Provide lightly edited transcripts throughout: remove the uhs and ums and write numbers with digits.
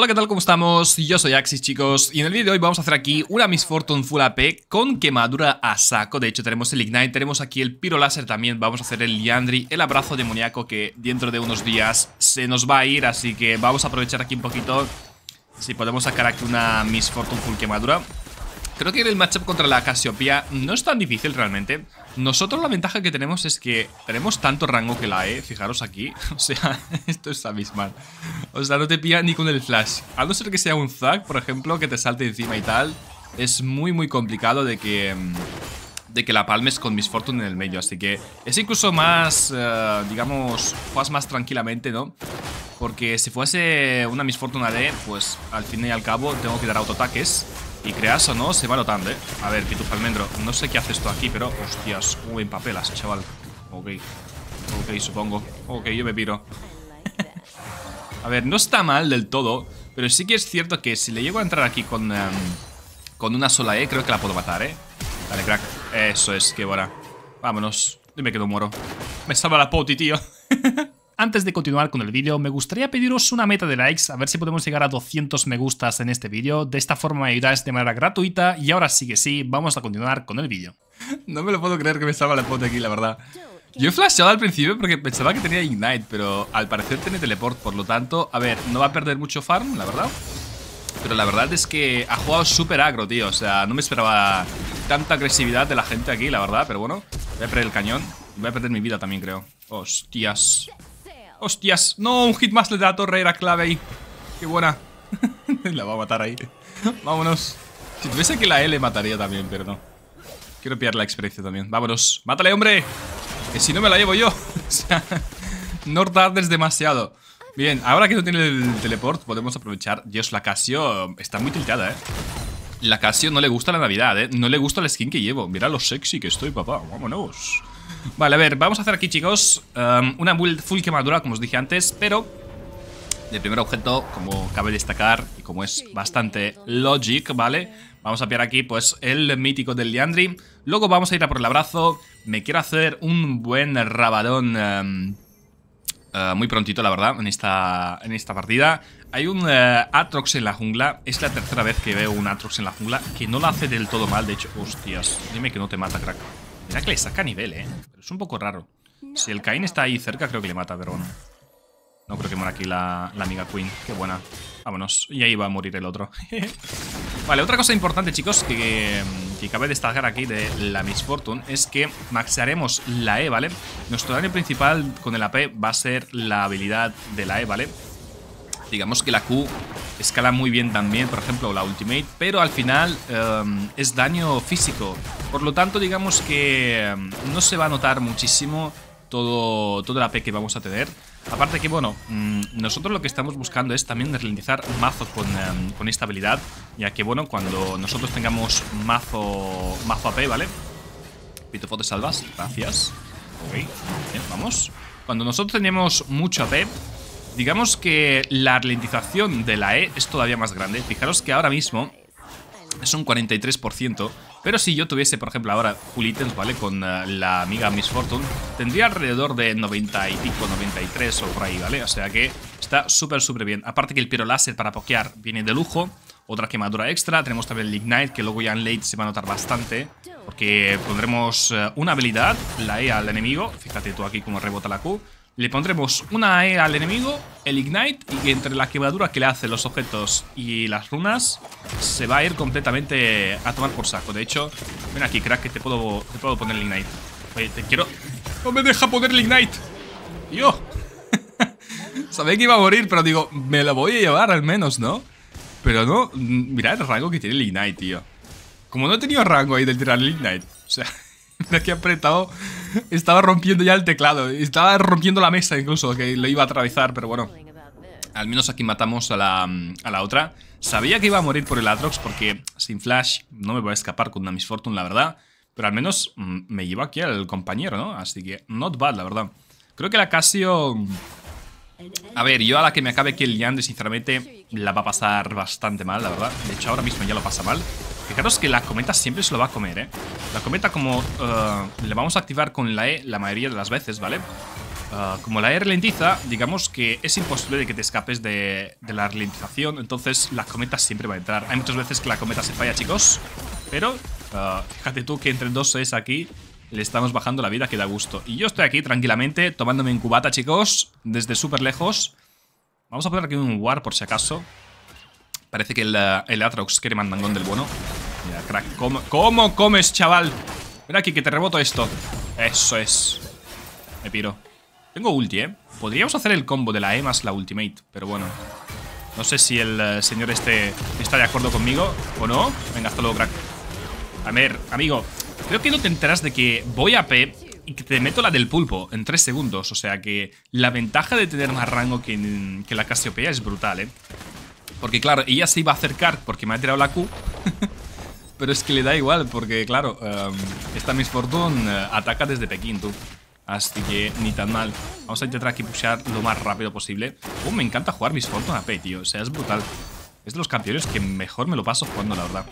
Hola, ¿qué tal? ¿Cómo estamos? Yo soy Axis, chicos, y en el vídeo de hoy vamos a hacer aquí una Miss Fortune Full AP con quemadura a saco. De hecho, tenemos el Ignite, tenemos aquí el Piro Láser también, vamos a hacer el Liandry, el abrazo demoníaco que dentro de unos días se nos va a ir, así que vamos a aprovechar aquí un poquito si podemos sacar aquí una Miss Fortune Full quemadura. Creo que el matchup contra la Cassiopeia no es tan difícil realmente. Nosotros la ventaja que tenemos es que tenemos tanto rango que la E, fijaros aquí. O sea, esto es abismal. O sea, no te pilla ni con el flash. A no ser que sea un Zac, por ejemplo, que te salte encima y tal. Es muy, muy complicado de que la palmes con Miss Fortune en el medio. Así que es incluso más, digamos, juegas más tranquilamente, ¿no? Porque si fuese una Miss Fortune AD, pues al fin y al cabo tengo que dar autoataques. Y creas o no, se va notando, ¿eh? A ver, Pitufo Almendro, no sé qué hace esto aquí, pero... Hostias, uy, empapelas, chaval. Ok, ok, supongo. Ok, yo me piro. A ver, no está mal del todo, pero sí que es cierto que si le llego a entrar aquí con una sola E, creo que la puedo matar, ¿eh? Dale, crack. Eso es, qué buena. Vámonos. Yo me quedo muero. Me salva la poti, tío. Antes de continuar con el vídeo, me gustaría pediros una meta de likes, a ver si podemos llegar a 200 me gustas en este vídeo. De esta forma me ayudáis de manera gratuita y ahora sí que sí, vamos a continuar con el vídeo. No me lo puedo creer que me salva la pota aquí, la verdad. Yo he flasheado al principio porque pensaba que tenía Ignite, pero al parecer tiene Teleport, por lo tanto, a ver, no va a perder mucho farm, la verdad. Pero la verdad es que ha jugado súper agro, tío, o sea, no me esperaba tanta agresividad de la gente aquí, la verdad, pero bueno. Voy a perder el cañón y voy a perder mi vida también, creo. Hostias. ¡Hostias! ¡No! Un hit más le da a la torre, era clave ahí. ¡Qué buena! La va a matar ahí. Vámonos. Si tuviese que la L mataría también, pero no. Quiero pillar la experiencia también. ¡Vámonos! ¡Mátale, hombre! Que si no me la llevo yo. O sea, no tardes demasiado. Bien, ahora que no tiene el teleport podemos aprovechar. Dios, la Cassio está muy tilteada, ¿eh? La Cassio no le gusta la Navidad, ¿eh? No le gusta el skin que llevo. Mira lo sexy que estoy, papá. ¡Vámonos! Vale, a ver, vamos a hacer aquí, chicos, una build full quemadura, como os dije antes, pero de primer objeto, como cabe destacar y como es bastante logic, ¿vale? Vamos a pillar aquí, pues, el mítico del Liandry. Luego vamos a ir a por el abrazo. Me quiero hacer un buen Rabadón muy prontito, la verdad, en esta partida. Hay un Aatrox en la jungla. Es la tercera vez que veo un Aatrox en la jungla, que no la hace del todo mal, de hecho. Hostias, dime que no te mata, crack. Mira que le saca nivel, ¿eh? Pero es un poco raro. Si el Kayn está ahí cerca, creo que le mata, pero bueno. No creo que muera aquí la amiga Quinn. Qué buena. Vámonos. Y ahí va a morir el otro. Vale, otra cosa importante, chicos, que cabe destacar aquí de la Miss Fortune es que maxearemos la E, ¿vale? Nuestro daño principal con el AP va a ser la habilidad de la E, ¿vale? Digamos que la Q escala muy bien también, por ejemplo, la Ultimate, pero al final es daño físico. Por lo tanto, digamos que no se va a notar muchísimo todo el AP que vamos a tener. Aparte que, bueno, nosotros lo que estamos buscando es también ralentizar mazos con esta habilidad, ya que, bueno, cuando nosotros tengamos mazo AP, ¿vale? Pitufo, te salvas, gracias. Ok, bien, vamos. Cuando nosotros tenemos mucho AP... Digamos que la ralentización de la E es todavía más grande. Fijaros que ahora mismo es un 43%. Pero si yo tuviese, por ejemplo, ahora full items, ¿vale? Con la amiga Miss Fortune, tendría alrededor de 90 y pico, 93 o por ahí, ¿vale? O sea que está súper, súper bien. Aparte que el Piro Láser para pokear viene de lujo. Otra quemadura extra. Tenemos también el Ignite, que luego ya en late se va a notar bastante. Porque pondremos una habilidad, la E al enemigo. Fíjate tú aquí cómo rebota la Q. Le pondremos una E al enemigo, el Ignite, y entre la quemadura que le hacen los objetos y las runas, se va a ir completamente a tomar por saco. De hecho, ven aquí, crack, que te puedo poner el Ignite. Oye, te quiero... ¡No me deja poner el Ignite! ¡Tío! Sabía que iba a morir, pero digo, me lo voy a llevar al menos, ¿no? Pero no, mirad el rango que tiene el Ignite, tío. Como no he tenido rango ahí de tirar el Ignite, o sea... Mira que apretado. Estaba rompiendo ya el teclado. Estaba rompiendo la mesa incluso, que lo iba a atravesar, pero bueno. Al menos aquí matamos a la otra. Sabía que iba a morir por el Aatrox porque sin flash no me voy a escapar con una Miss Fortune, la verdad. Pero al menos me llevo aquí al compañero, ¿no? Así que not bad, la verdad. Creo que la Cassio... A ver, yo a la que me acabe killando, sinceramente, la va a pasar bastante mal, la verdad. De hecho, ahora mismo ya lo pasa mal. Fijaros que la cometa siempre se lo va a comer, ¿eh? La cometa, como le vamos a activar con la E la mayoría de las veces, ¿vale? como la E ralentiza, digamos que es imposible de que te escapes de la ralentización. Entonces la cometa siempre va a entrar. Hay muchas veces que la cometa se falla, chicos, pero fíjate tú que entre dos es aquí le estamos bajando la vida, que da gusto. Y yo estoy aquí tranquilamente tomándome un cubata, chicos, desde súper lejos. Vamos a poner aquí un ward por si acaso. Parece que el Aatrox quiere mandangón del bueno. Mira, crack, ¿cómo comes, chaval? Ven aquí que te reboto esto. Eso es. Me piro. Tengo ulti, ¿eh? Podríamos hacer el combo de la E más la ultimate, pero bueno. No sé si el señor este está de acuerdo conmigo o no. Venga, hasta luego, crack. A ver, amigo, creo que no te enteras de que voy a AP y que te meto la del pulpo en 3 segundos. O sea que la ventaja de tener más rango que la Cassiopeia es brutal, ¿eh? Porque claro, ella se iba a acercar porque me ha tirado la Q. Pero es que le da igual porque, claro, esta Miss Fortune ataca desde Pekín, tú. Así que ni tan mal. Vamos a intentar aquí pushear lo más rápido posible. Me encanta jugar Miss Fortune AP, tío. O sea, es brutal. Es de los campeones que mejor me lo paso jugando, la verdad.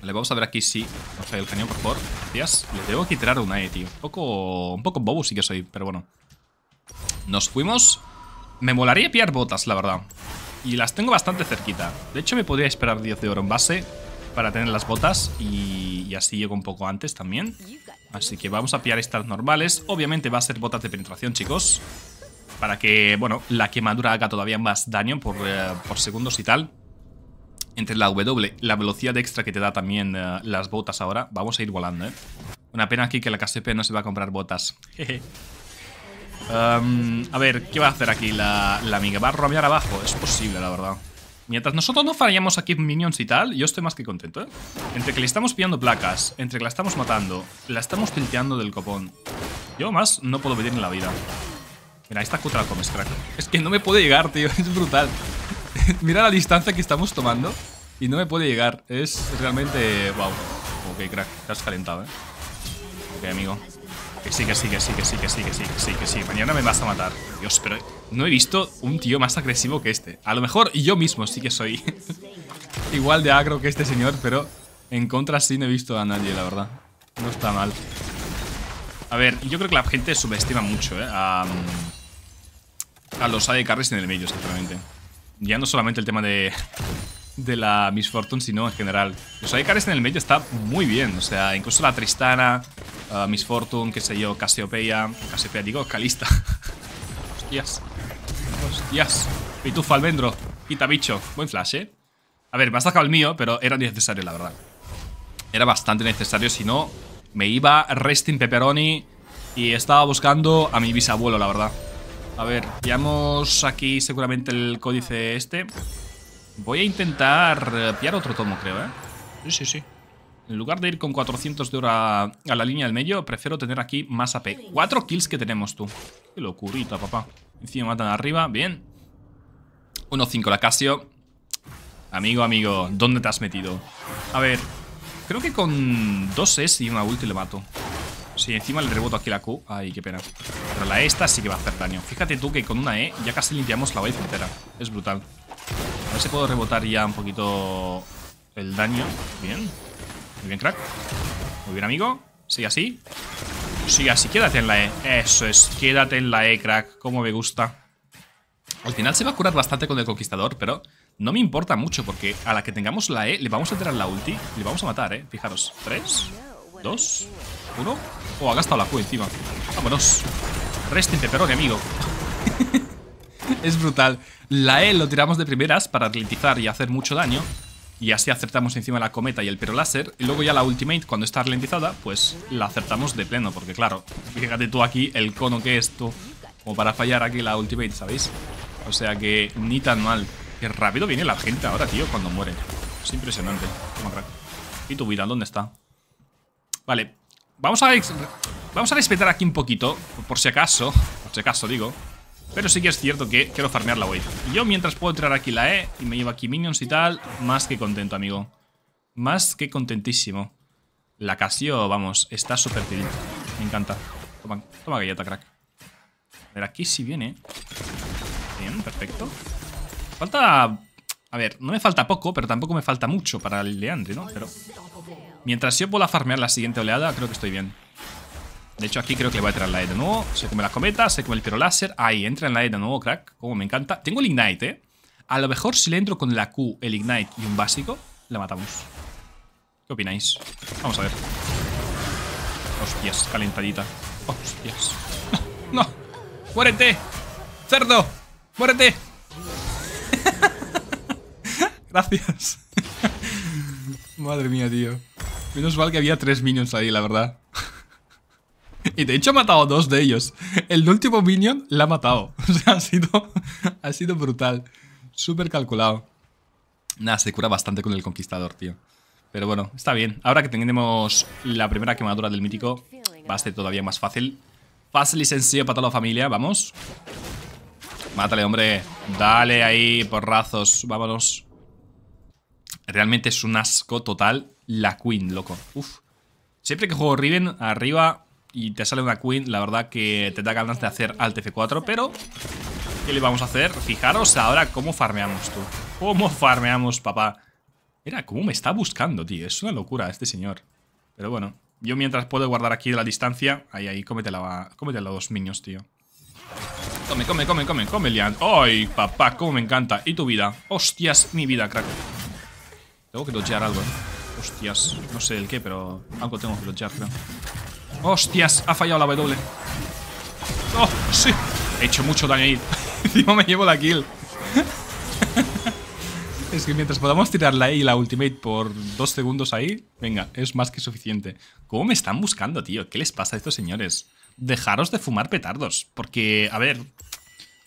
Vale, vamos a ver aquí si... Vamos a ver el cañón, por favor. Gracias. Le tengo que tirar una E, tío. Un poco bobo sí que soy, pero bueno. Nos fuimos. Me molaría pillar botas, la verdad. Y las tengo bastante cerquita. De hecho, me podría esperar 10 de oro en base para tener las botas. Y así llego un poco antes también. Así que vamos a pillar estas normales. Obviamente va a ser botas de penetración, chicos, para que, bueno, la quemadura haga todavía más daño por segundos y tal. Entre la W, la velocidad extra que te da también las botas ahora. Vamos a ir volando, ¿eh? Una pena aquí que la Cassiopeia no se va a comprar botas. A ver, ¿qué va a hacer aquí la amiga? ¿Va a ramear abajo? Es posible, la verdad. Mientras nosotros no fallamos aquí minions y tal, yo estoy más que contento, ¿eh? Entre que le estamos pillando placas, entre que la estamos matando, la estamos tilteando del copón. Yo más no puedo pedir en la vida. Mira, esta Q te la comes, crack. Es que no me puede llegar, tío, es brutal. Mira la distancia que estamos tomando y no me puede llegar. Es realmente... wow. Ok, crack, te has calentado, ¿eh? Ok, amigo. Que sí. Mañana me vas a matar. Dios, pero no he visto un tío más agresivo que este. A lo mejor yo mismo sí que soy igual de agro que este señor, pero en contra sí no he visto a nadie, la verdad. No está mal. A ver, yo creo que la gente subestima mucho, ¿eh? A los AD carries en el medio, sinceramente. Ya no solamente el tema de la Miss Fortune, sino en general. Los AD carries en el medio está muy bien. O sea, incluso la Tristana... Miss Fortune, qué sé yo, Cassiopeia digo, Kalista. Hostias. Pitufo almendro, quita bicho. Buen flash, ¿eh? A ver, me ha sacado el mío, pero era necesario, la verdad. Era bastante necesario, si no me iba resting pepperoni. Y estaba buscando a mi bisabuelo, la verdad. A ver, pillamos aquí seguramente el códice este. Voy a intentar pillar otro tomo, creo, ¿eh? Sí. En lugar de ir con 400 de oro a la línea del medio, prefiero tener aquí más AP. 4 kills que tenemos, tú. Qué locurita, papá. Encima matan arriba, bien. 1-5 la Cassio. Amigo, ¿dónde te has metido? A ver, creo que con 2 S y una ulti le mato. Sí, encima le reboto aquí la Q. Ay, qué pena. Pero la E esta sí que va a hacer daño. Fíjate tú que con una E ya casi limpiamos la wave entera. Es brutal. A ver si puedo rebotar ya un poquito el daño. Bien. Muy bien, crack. Muy bien, amigo. Sigue así. Quédate en la E. Eso es. Quédate en la E, crack. Como me gusta. Al final se va a curar bastante con el conquistador, pero no me importa mucho porque a la que tengamos la E le vamos a tirar la ulti y le vamos a matar, ¿eh? Fijaros. 3, 2, 1. Oh, ha gastado la Q encima. Vámonos. Resting pepperoni, amigo. Es brutal. La E lo tiramos de primeras para ralentizar y hacer mucho daño. Y así acertamos encima la cometa y el Piro Láser. Y luego ya la ultimate, cuando está ralentizada, pues la acertamos de pleno. Porque claro, fíjate tú aquí el cono que es, tú, como para fallar aquí la ultimate, ¿sabéis? O sea que ni tan mal. Qué rápido viene la gente ahora, tío, cuando muere. Es impresionante. ¿Y tu vida? ¿Dónde está? Vale. Vamos a respetar aquí un poquito, por si acaso digo. Pero sí que es cierto que quiero farmear la wave. Y yo mientras puedo tirar aquí la E y me llevo aquí minions y tal, más que contento, amigo. Más que contentísimo. La Cassio, vamos, está súper feliz. Me encanta. Toma galleta, crack. A ver, aquí sí viene. Bien, perfecto. Falta... A ver, no me falta poco, pero tampoco me falta mucho para el Liandry, ¿no? Pero mientras yo pueda farmear la siguiente oleada, creo que estoy bien. De hecho aquí creo que va a entrar en la E de nuevo. Se come las cometas, se come el piro láser. Ahí, entra en la E de nuevo, crack. Como me encanta. Tengo el Ignite, A lo mejor si le entro con la Q, el Ignite y un básico, la matamos. ¿Qué opináis? Vamos a ver. Hostias, calentadita. Hostias. No, no. ¡Muérete! ¡Cerdo! ¡Muérete! Gracias. Madre mía, tío. Menos mal que había 3 minions ahí, la verdad. Y de hecho ha matado a 2 de ellos. El último minion la ha matado. O sea, ha sido brutal. Súper calculado. Nada, se cura bastante con el conquistador, tío. Pero bueno, está bien. Ahora que tenemos la primera quemadura del mítico, va a ser todavía más fácil. Fácil y sencillo para toda la familia, vamos. Mátale, hombre. Dale ahí, porrazos. Vámonos. Realmente es un asco total la Quinn, loco. Uf. Siempre que juego Riven arriba y te sale una Quinn, la verdad que te da ganas de hacer alt F4, pero... ¿qué le vamos a hacer? Fijaros ahora cómo farmeamos, tú. Cómo farmeamos, papá. Mira, cómo me está buscando, tío. Es una locura este señor. Pero bueno, yo mientras puedo guardar aquí de la distancia... Ahí, ahí, cómetela a 2 minions, tío. Come, come, come, come, come, Lian. ¡Ay, papá! Cómo me encanta. ¿Y tu vida? Hostias, mi vida, crack. Tengo que bloquear algo, ¿eh? Hostias, no sé el qué, pero algo tengo que bloquear, creo. Hostias, ha fallado la W. ¡Oh, sí! He hecho mucho daño ahí. Encima me llevo la kill. Es que mientras podamos tirar la E y la ultimate por 2 segundos ahí, venga, es más que suficiente. ¿Cómo me están buscando, tío? ¿Qué les pasa a estos señores? Dejaros de fumar petardos, porque, a ver,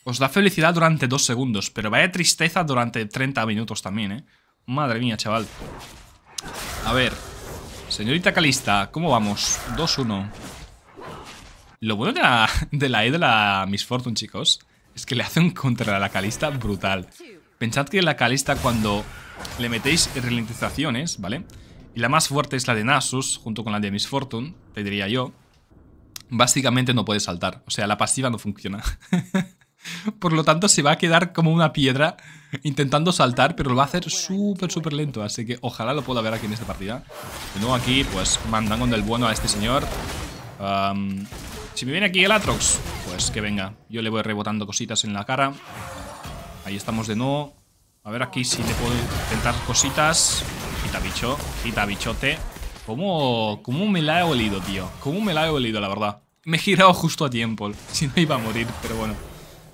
os da felicidad durante 2 segundos, pero vaya tristeza durante 30 minutos también, ¿eh? Madre mía, chaval. A ver, señorita Kalista, ¿cómo vamos? 2-1. Lo bueno de la E de la Miss Fortune, chicos, es que le hace un contra a la Kalista brutal. Pensad que la Kalista, cuando le metéis ralentizaciones, ¿vale? Y la más fuerte es la de Nasus, junto con la de Miss Fortune, te diría yo. Básicamente no puede saltar, o sea, la pasiva no funciona. Por lo tanto, se va a quedar como una piedra intentando saltar, pero lo va a hacer súper, súper lento. Así que ojalá lo pueda ver aquí en esta partida. De nuevo aquí, pues, mandan con el bueno a este señor. Si me viene aquí el Aatrox, pues que venga. Yo le voy rebotando cositas en la cara. Ahí estamos de nuevo. A ver aquí si le puedo intentar cositas. Quita bicho, quita bichote. ¿Cómo me la he olido, tío? ¿Cómo me la he olido, la verdad? Me he girado justo a tiempo. Si no, iba a morir, pero bueno.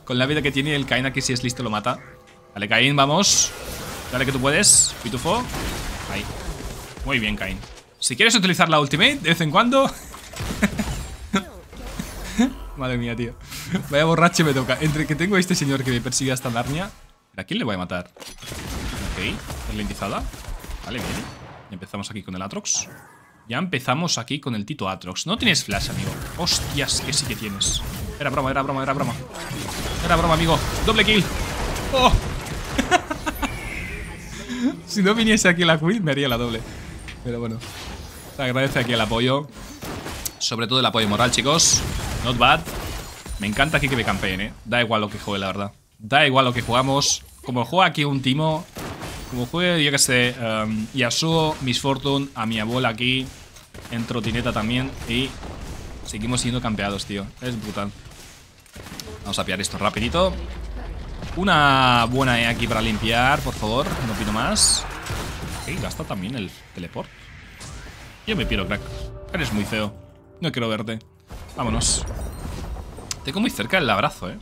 Con la vida que tiene el Kayn, que si es listo lo mata. Dale, Kayn, vamos. Dale que tú puedes. Pitufo. Ahí. Muy bien, Kayn. Si quieres utilizar la ultimate de vez en cuando... Madre mía, tío. Vaya borracho me toca. Entre que tengo a este señor que me persigue hasta Narnia... ¿A quién le voy a matar? Ok. Ralentizada. Vale, bien. Empezamos aquí con el Aatrox. Ya empezamos aquí con el Tito Aatrox. No tienes flash, amigo. Hostias, que sí que tienes. Era broma, era broma, era broma. Era broma, amigo. Doble kill. Oh. Si no viniese aquí la Quinn, me haría la doble. Pero bueno. Se agradece aquí el apoyo. Sobre todo el apoyo moral, chicos. Not bad. Me encanta aquí que me campeen, eh. Da igual lo que juegue, la verdad. Da igual lo que jugamos. Como juega aquí un timo... Como juegue, yo que sé, Yasuo, Miss Fortune, a mi abuela aquí, en trotineta también, y seguimos siendo campeados, tío. Es brutal. Vamos a pillar esto rapidito. Una buena E aquí para limpiar, por favor, no pido más. Ok, gasta también el teleport. Yo me piro, crack. Eres muy feo. No quiero verte. Vámonos. Tengo muy cerca el abrazo, eh.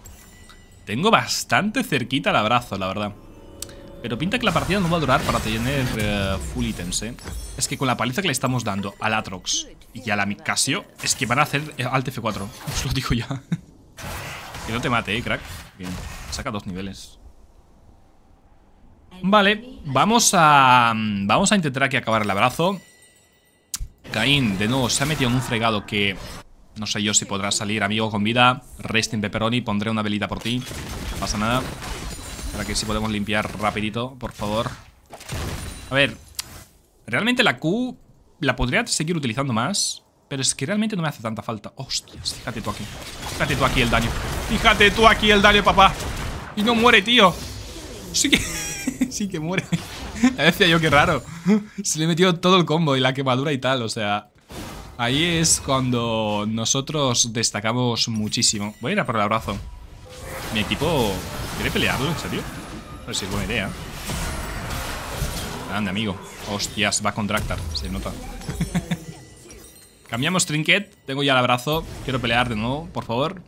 Tengo bastante cerquita el abrazo, la verdad. Pero pinta que la partida no va a durar para tener full ítems, eh. Es que con la paliza que le estamos dando al Aatrox y a la Cassio, es que van a hacer alt F4. Os lo digo ya. Que no te mate, crack. Bien, saca 2 niveles. Vale, vamos a intentar aquí acabar el abrazo. Kayn, de nuevo, se ha metido en un fregado que... No sé yo si podrá salir, amigo, con vida. Rest in pepperoni, pondré una velita por ti. No pasa nada. Para que si podemos limpiar rapidito, por favor. A ver, realmente la Q la podría seguir utilizando más, pero es que realmente no me hace tanta falta. Hostias, fíjate tú aquí. Fíjate tú aquí el daño. Fíjate tú aquí el daño, papá. Y no muere, tío. Sí que... sí que muere. Ya decía yo, qué raro. Se le metió todo el combo y la quemadura y tal, o sea... Ahí es cuando nosotros destacamos muchísimo. Voy a ir a por el abrazo. Mi equipo quiere pelearlo, ¿en serio? A ver si es buena idea. Grande, amigo. Hostias, va a contractar, se nota. Cambiamos trinket. Tengo ya el abrazo. Quiero pelear de nuevo, por favor.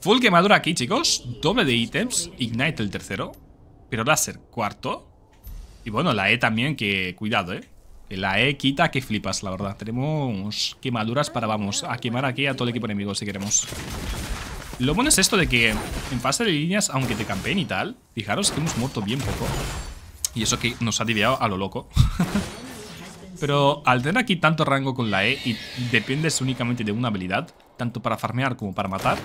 Full quemadura aquí, chicos. Doble de ítems. Ignite el tercero. Piro Láser cuarto. Y bueno, la E también, que cuidado, que la E quita que flipas, la verdad. Tenemos quemaduras para, vamos, a quemar aquí a todo el equipo enemigo si queremos. Lo bueno es esto de que en fase de líneas, aunque te campeen y tal, fijaros que hemos muerto bien poco. Y eso que nos ha diviado a lo loco. Pero al tener aquí tanto rango con la E y dependes únicamente de una habilidad, tanto para farmear como para matar,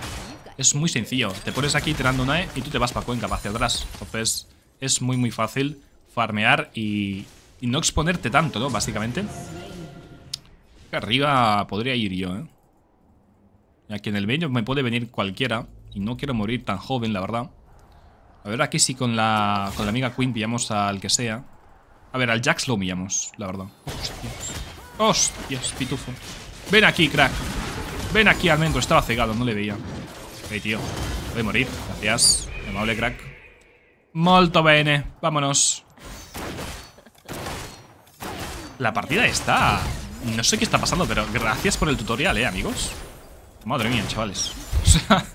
es muy sencillo. Te pones aquí tirando una E y tú te vas para Cuenca, hacia atrás. Entonces es muy muy fácil farmear y no exponerte tanto, ¿no? Básicamente. Arriba podría ir yo, Aquí en el medio me puede venir cualquiera. Y no quiero morir tan joven, la verdad. A ver aquí si con la amiga Quinn pillamos al que sea. A ver, al Jax lo humillamos, la verdad. Hostias. Hostias, pitufo. Ven aquí, crack. Ven aquí, almendro. Estaba cegado, no le veía. Hey, tío. Voy a morir. Gracias. Amable, crack. Molto bene. Vámonos. La partida está... No sé qué está pasando, pero gracias por el tutorial, amigos. Madre mía, chavales. O sea,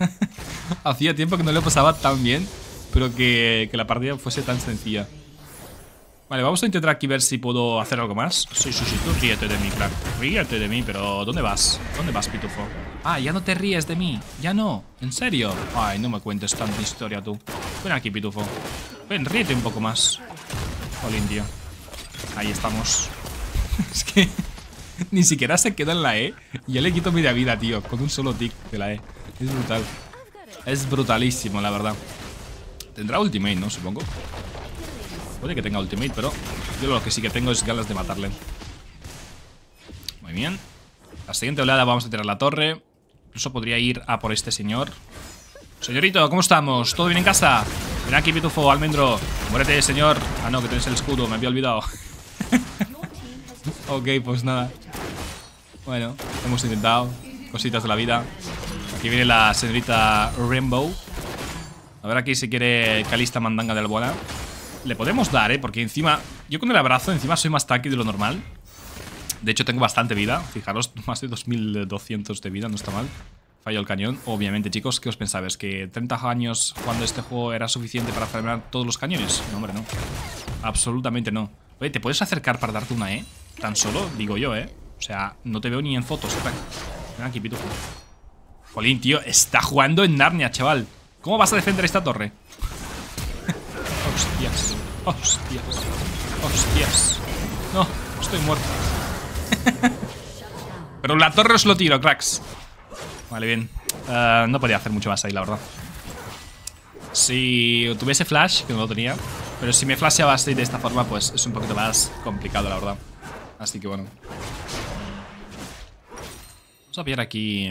hacía tiempo que no lo pasaba tan bien, pero que la partida fuese tan sencilla. Vale, vamos a intentar aquí ver si puedo hacer algo más. Sí, tú ríete de mí, crack. Ríete de mí, pero ¿dónde vas? ¿Dónde vas, pitufo? Ah, ya no te ríes de mí. Ya no, ¿en serio? Ay, no me cuentes tanta historia, tú. Ven aquí, pitufo. Ven, ríete un poco más. Jolín, tío. Ahí estamos. Es que ni siquiera se queda en la E. Y ya le quito media vida, tío, con un solo tick de la E. Es brutal. Es brutalísimo, la verdad. Tendrá ultimate, ¿no? Supongo. Puede que tenga ultimate, pero yo lo que sí que tengo es ganas de matarle. Muy bien. La siguiente oleada vamos a tirar la torre. Incluso podría ir a por este señor. Señorito, ¿cómo estamos? ¿Todo bien en casa? Ven aquí, pitufo, almendro. Muérete, señor. Ah, no, que tenés el escudo. Me había olvidado. Ok, pues nada. Bueno, hemos intentado. Cositas de la vida. Aquí viene la señorita Rainbow. A ver aquí si quiere Kalista mandanga de la buena. Le podemos dar, porque encima... Yo con el abrazo encima soy más tanky de lo normal. De hecho tengo bastante vida. Fijaros, más de 2200 de vida, no está mal. Fallo el cañón. Obviamente, chicos, ¿qué os pensabais? ¿Que 30 años cuando este juego era suficiente para farmear todos los cañones? No, hombre, no. Absolutamente no. Oye, ¿te puedes acercar para darte una E? Tan solo, digo yo, O sea, no te veo ni en fotos. Ven aquí, pitufo. Jolín, tío, está jugando en Narnia, chaval. ¿Cómo vas a defender esta torre? Hostias. Hostias. Hostias. No, estoy muerto. Pero la torre os lo tiro, cracks. Vale, bien. No podía hacer mucho más ahí, la verdad. Si tuviese flash, que no lo tenía... Pero si me flasheaba así de esta forma, pues es un poquito más complicado, la verdad. Así que bueno. Vamos a pillar aquí...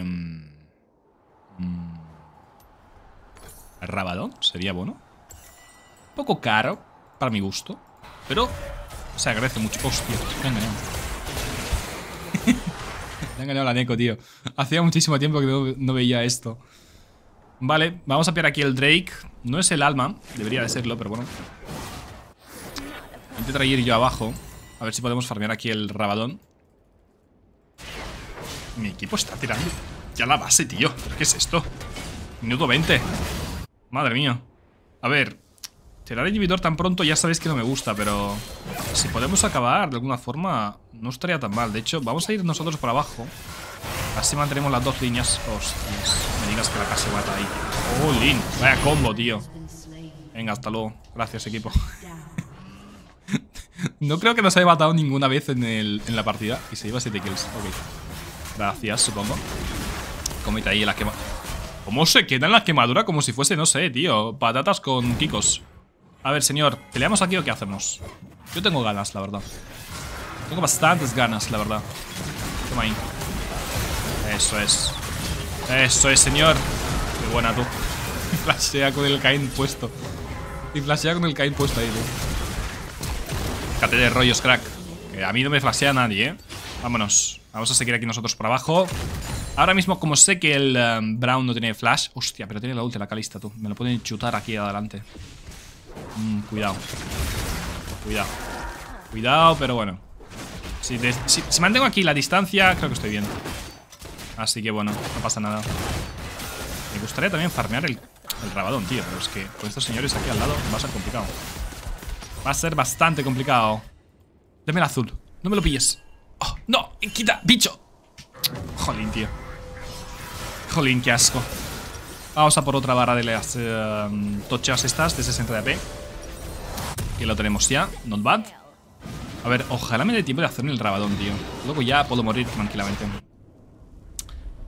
Rabadón, sería bueno. Un poco caro, para mi gusto. Pero se agradece mucho. Hostia, me han ganado. Me han ganado la Neko, tío. Hacía muchísimo tiempo que no veía esto. Vale, vamos a pillar aquí el Drake. No es el alma, debería de serlo, pero bueno. Intentaré ir yo abajo. A ver si podemos farmear aquí el Rabadón. Mi equipo está tirando ya la base, tío. ¿Qué es esto? Minuto 20. Madre mía. A ver, tirar el inhibidor tan pronto ya sabéis que no me gusta, pero si podemos acabar de alguna forma no estaría tan mal. De hecho, vamos a ir nosotros por abajo. Así mantenemos las dos líneas. Hostias, me digas que la casa mata ahí. ¡Jolín! Vaya combo, tío. Venga, hasta luego. Gracias, equipo. No creo que nos haya matado ninguna vez en la partida. Y se lleva 7 kills. Ok. Gracias, supongo. Comete ahí la quema. ¿Cómo se queda en la quemadura? Como si fuese, no sé, tío, patatas con kikos. A ver, señor, ¿peleamos aquí o qué hacemos? Yo tengo ganas, la verdad. Tengo bastantes ganas, la verdad. Toma ahí. Eso es. Eso es, señor. Qué buena, tú. Flashea con el Kayn puesto. Y flashea con el Kayn puesto ahí, tío. Fíjate de rollos, crack. Que a mí no me flashea nadie, Vámonos. Vamos a seguir aquí nosotros por abajo. Ahora mismo, como sé que el Brown no tiene flash. Hostia, pero tiene la ulti la Kalista, tú. Me lo pueden chutar aquí adelante. Cuidado. Cuidado. Cuidado, pero bueno. Si mantengo aquí la distancia, creo que estoy bien. Así que bueno, no pasa nada. Me gustaría también farmear el Rabadón, tío. Pero es que con estos señores aquí al lado va a ser complicado. Va a ser bastante complicado. Dame el azul. No me lo pilles. Oh, no, quita, bicho. Jolín, tío. Jolín, qué asco. Vamos a por otra barra de las tochas estas de 60 de AP. Que lo tenemos ya. Not bad. A ver, ojalá me dé tiempo de hacerme el Rabadón, tío. Luego ya puedo morir tranquilamente.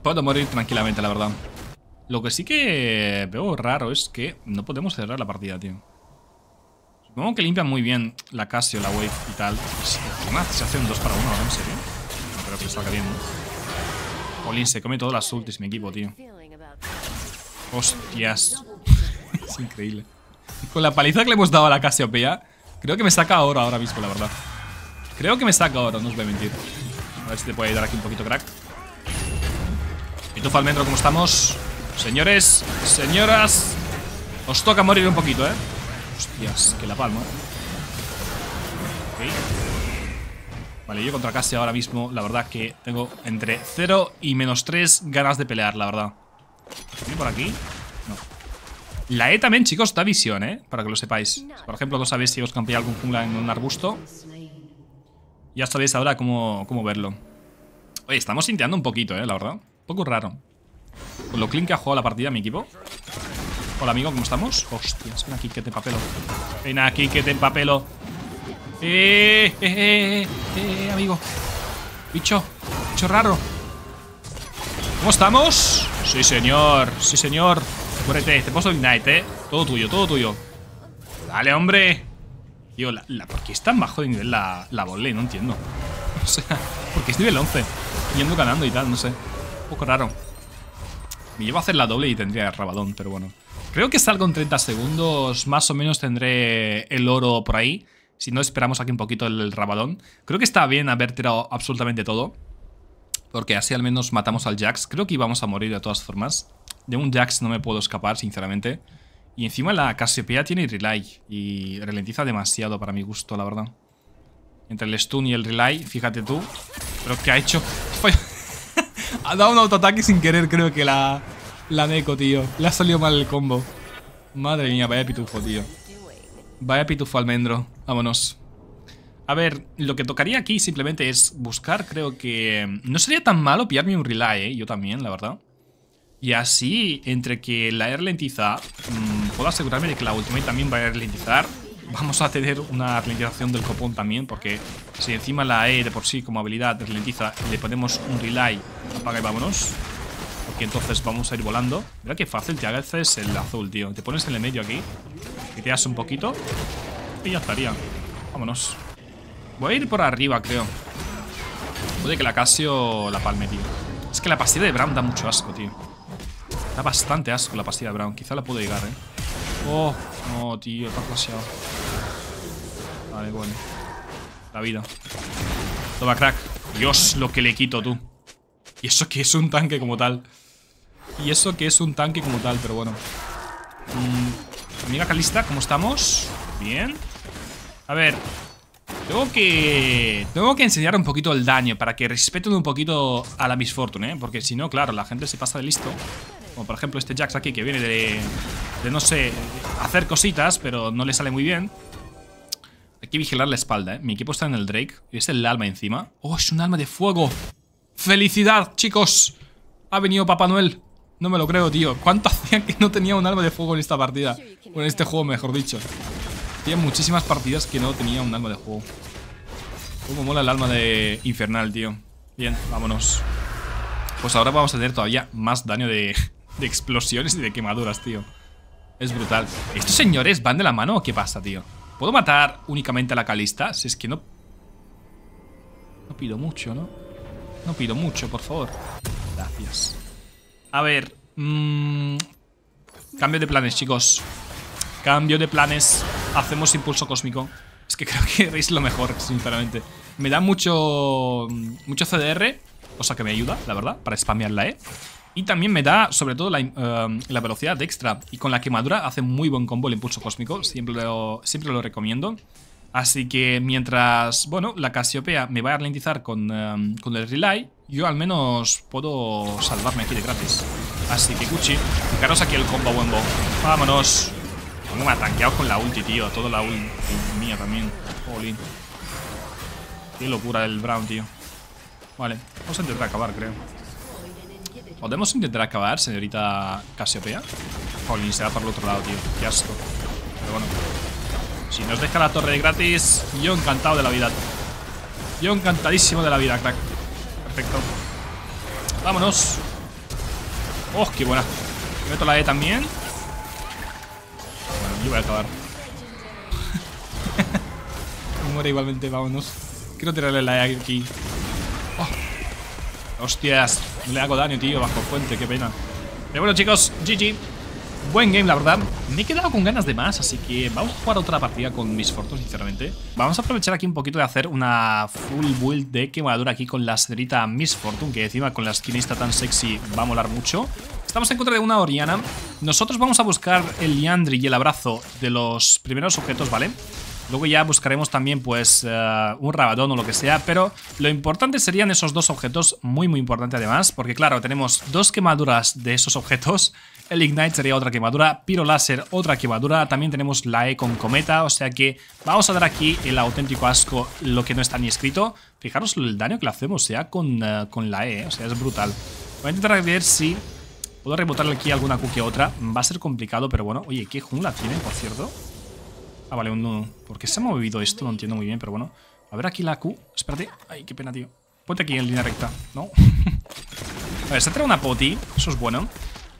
Puedo morir tranquilamente, la verdad. Lo que sí que veo raro es que no podemos cerrar la partida, tío. Supongo que limpian muy bien la Cassio, la Wave y tal. Además, se hace un 2-1 ahora, en serio. No creo que salga bien, ¿no? Olin, se come todas las ultis mi equipo, tío. Hostias. Es increíble. Con la paliza que le hemos dado a la Cassiopeia, creo que me saca oro ahora mismo, la verdad. Creo que me saca oro, no os voy a mentir. A ver si te puede ayudar aquí un poquito, crack. ¿Y tú, Falmendro, cómo estamos? Señores, señoras, os toca morir un poquito, ¿eh? Hostias, que la palma. Okay. Vale, yo contra Cassie ahora mismo, la verdad que tengo entre 0 y menos 3 ganas de pelear, la verdad. ¿Viene por aquí? No. La E también, chicos, da visión, ¿eh? Para que lo sepáis. Por ejemplo, no sabéis si os campeáis algún jungla en un arbusto. Ya sabéis ahora cómo verlo. Oye, estamos sinteando un poquito, ¿eh? La verdad. Un poco raro. Con lo clean que ha jugado la partida mi equipo. Hola amigo, ¿cómo estamos? Hostias, ven aquí que te empapelo. Ven aquí que te empapelo. Amigo. Bicho, bicho raro. ¿Cómo estamos? Sí señor, sí señor. Muérete, te puedo Ignite, todo tuyo, todo tuyo. Dale, hombre. Tío, ¿por qué es tan bajo de nivel la volley? No entiendo. O sea, porque es nivel 11 yendo ganando y tal, no sé. Un poco raro. Me llevo a hacer la doble y tendría el Rabadón, pero bueno. Creo que salgo en 30 segundos, más o menos tendré el oro por ahí. Si no, esperamos aquí un poquito el Rabadón. Creo que está bien haber tirado absolutamente todo, porque así al menos matamos al Jax. Creo que íbamos a morir de todas formas. De un Jax no me puedo escapar, sinceramente. Y encima la Cassiopeia tiene Relay y ralentiza demasiado para mi gusto, la verdad. Entre el stun y el Relay, fíjate tú. Pero ¿qué ha hecho? Ha dado un autoataque sin querer, creo que la Neko, tío. Le ha salido mal el combo. Madre mía, vaya pitufo, tío. Vaya pitufo, Almendro. Vámonos. A ver, lo que tocaría aquí simplemente es buscar, creo que... No sería tan malo pillarme un Relay, ¿eh? Yo también, la verdad. Y así, entre que la E ralentiza, puedo asegurarme de que la ultimate también va a ralentizar. Vamos a tener una ralentización del copón también, porque si encima la E de por sí como habilidad ralentiza, le ponemos un Relay, apaga y vámonos. Porque entonces vamos a ir volando. Mira qué fácil te haces el azul, tío. Te pones en el medio aquí, quiteas un poquito y ya estaría. Vámonos. Voy a ir por arriba, creo. Puede que la Cassio la palme, tío. Es que la pastilla de Brown da mucho asco, tío. Da bastante asco la pastilla de Brown. Quizá la puedo llegar, eh. Oh, no, tío, está flasheado. Vale, bueno. La vida. Toma, crack. Dios, lo que le quito, tú. Y eso que es un tanque como tal. Y eso que es un tanque como tal, pero bueno. Amiga Kalista, ¿cómo estamos? Bien. A ver. Tengo que enseñar un poquito el daño para que respeten un poquito a la Miss Fortune, ¿eh? Porque si no, claro, la gente se pasa de listo. Como por ejemplo este Jax aquí que viene de no sé, hacer cositas, pero no le sale muy bien. Hay que vigilar la espalda, ¿eh? Mi equipo está en el Drake y es el alma encima. ¡Oh, es un alma de fuego! ¡Felicidad, chicos! Ha venido Papá Noel. No me lo creo, tío. ¿Cuánto hacía que no tenía un alma de fuego en esta partida? O en este juego, mejor dicho. Había muchísimas partidas que no tenía un alma de juego. Cómo mola el alma de infernal, tío. Bien, vámonos. Pues ahora vamos a tener todavía más daño de explosiones y de quemaduras, tío. Es brutal. ¿Estos señores van de la mano o qué pasa, tío? ¿Puedo matar únicamente a la Kalista? Si es que no... No pido mucho, ¿no? No pido mucho, por favor. Gracias. A ver... Cambio de planes, chicos. Cambio de planes. Hacemos impulso cósmico. Es que creo que es lo mejor, sinceramente. Me da mucho CDR... cosa que me ayuda, la verdad, para spamear la E. Y también me da, sobre todo, la velocidad extra. Y con la quemadura hace muy buen combo el impulso cósmico. Siempre lo recomiendo. Así que mientras, bueno, la Cassiopeia me va a ralentizar con el Relay, yo al menos puedo salvarme aquí de gratis. Así que, Gucci, fijaros aquí el combo Wembo. Vámonos. Me ha tanqueado con la ulti, tío. Toda la ulti mía también. Jolín. Qué locura el Brown, tío. Vale, vamos a intentar acabar, creo. ¿Podemos intentar acabar, señorita Cassiopeia? Jolín, se va para el otro lado, tío. Qué asco. Pero bueno. Si nos deja la torre gratis, yo encantado de la vida. Yo encantadísimo de la vida, crack. Perfecto. Vámonos. Oh, qué buena. Meto la E también. Bueno, yo voy a acabar. Me muero igualmente, vámonos. Quiero tirarle la E aquí. Oh. Hostias. No le hago daño, tío, bajo fuente, qué pena. Pero bueno, chicos, GG. Buen game, la verdad. Me he quedado con ganas de más, así que vamos a jugar otra partida con Miss Fortune, sinceramente. Vamos a aprovechar aquí un poquito de hacer una full build de quemadura aquí con la señorita Miss Fortune, que encima con la esquinista tan sexy va a molar mucho. Estamos en contra de una Oriana. Nosotros vamos a buscar el Liandry y el abrazo de los primeros objetos, ¿vale? Luego ya buscaremos también, pues, un Rabadón o lo que sea. Pero lo importante serían esos dos objetos. Muy, muy importante además. Porque, claro, tenemos dos quemaduras de esos objetos. El Ignite sería otra quemadura. Piro Láser, otra quemadura. También tenemos la E con cometa. O sea que vamos a dar aquí el auténtico asco, lo que no está ni escrito. Fijaros el daño que le hacemos, sea con la E. O sea, es brutal. Voy a intentar ver si puedo rebotarle aquí alguna Q que otra. Va a ser complicado, pero bueno. Oye, ¿qué jungla tiene, por cierto? Ah, vale, un Nunu. ¿Por qué se ha movido esto? No entiendo muy bien, pero bueno. A ver aquí la Q. Espérate. Ay, qué pena, tío. Ponte aquí en línea recta. No. A ver, se trae una poti. Eso es bueno.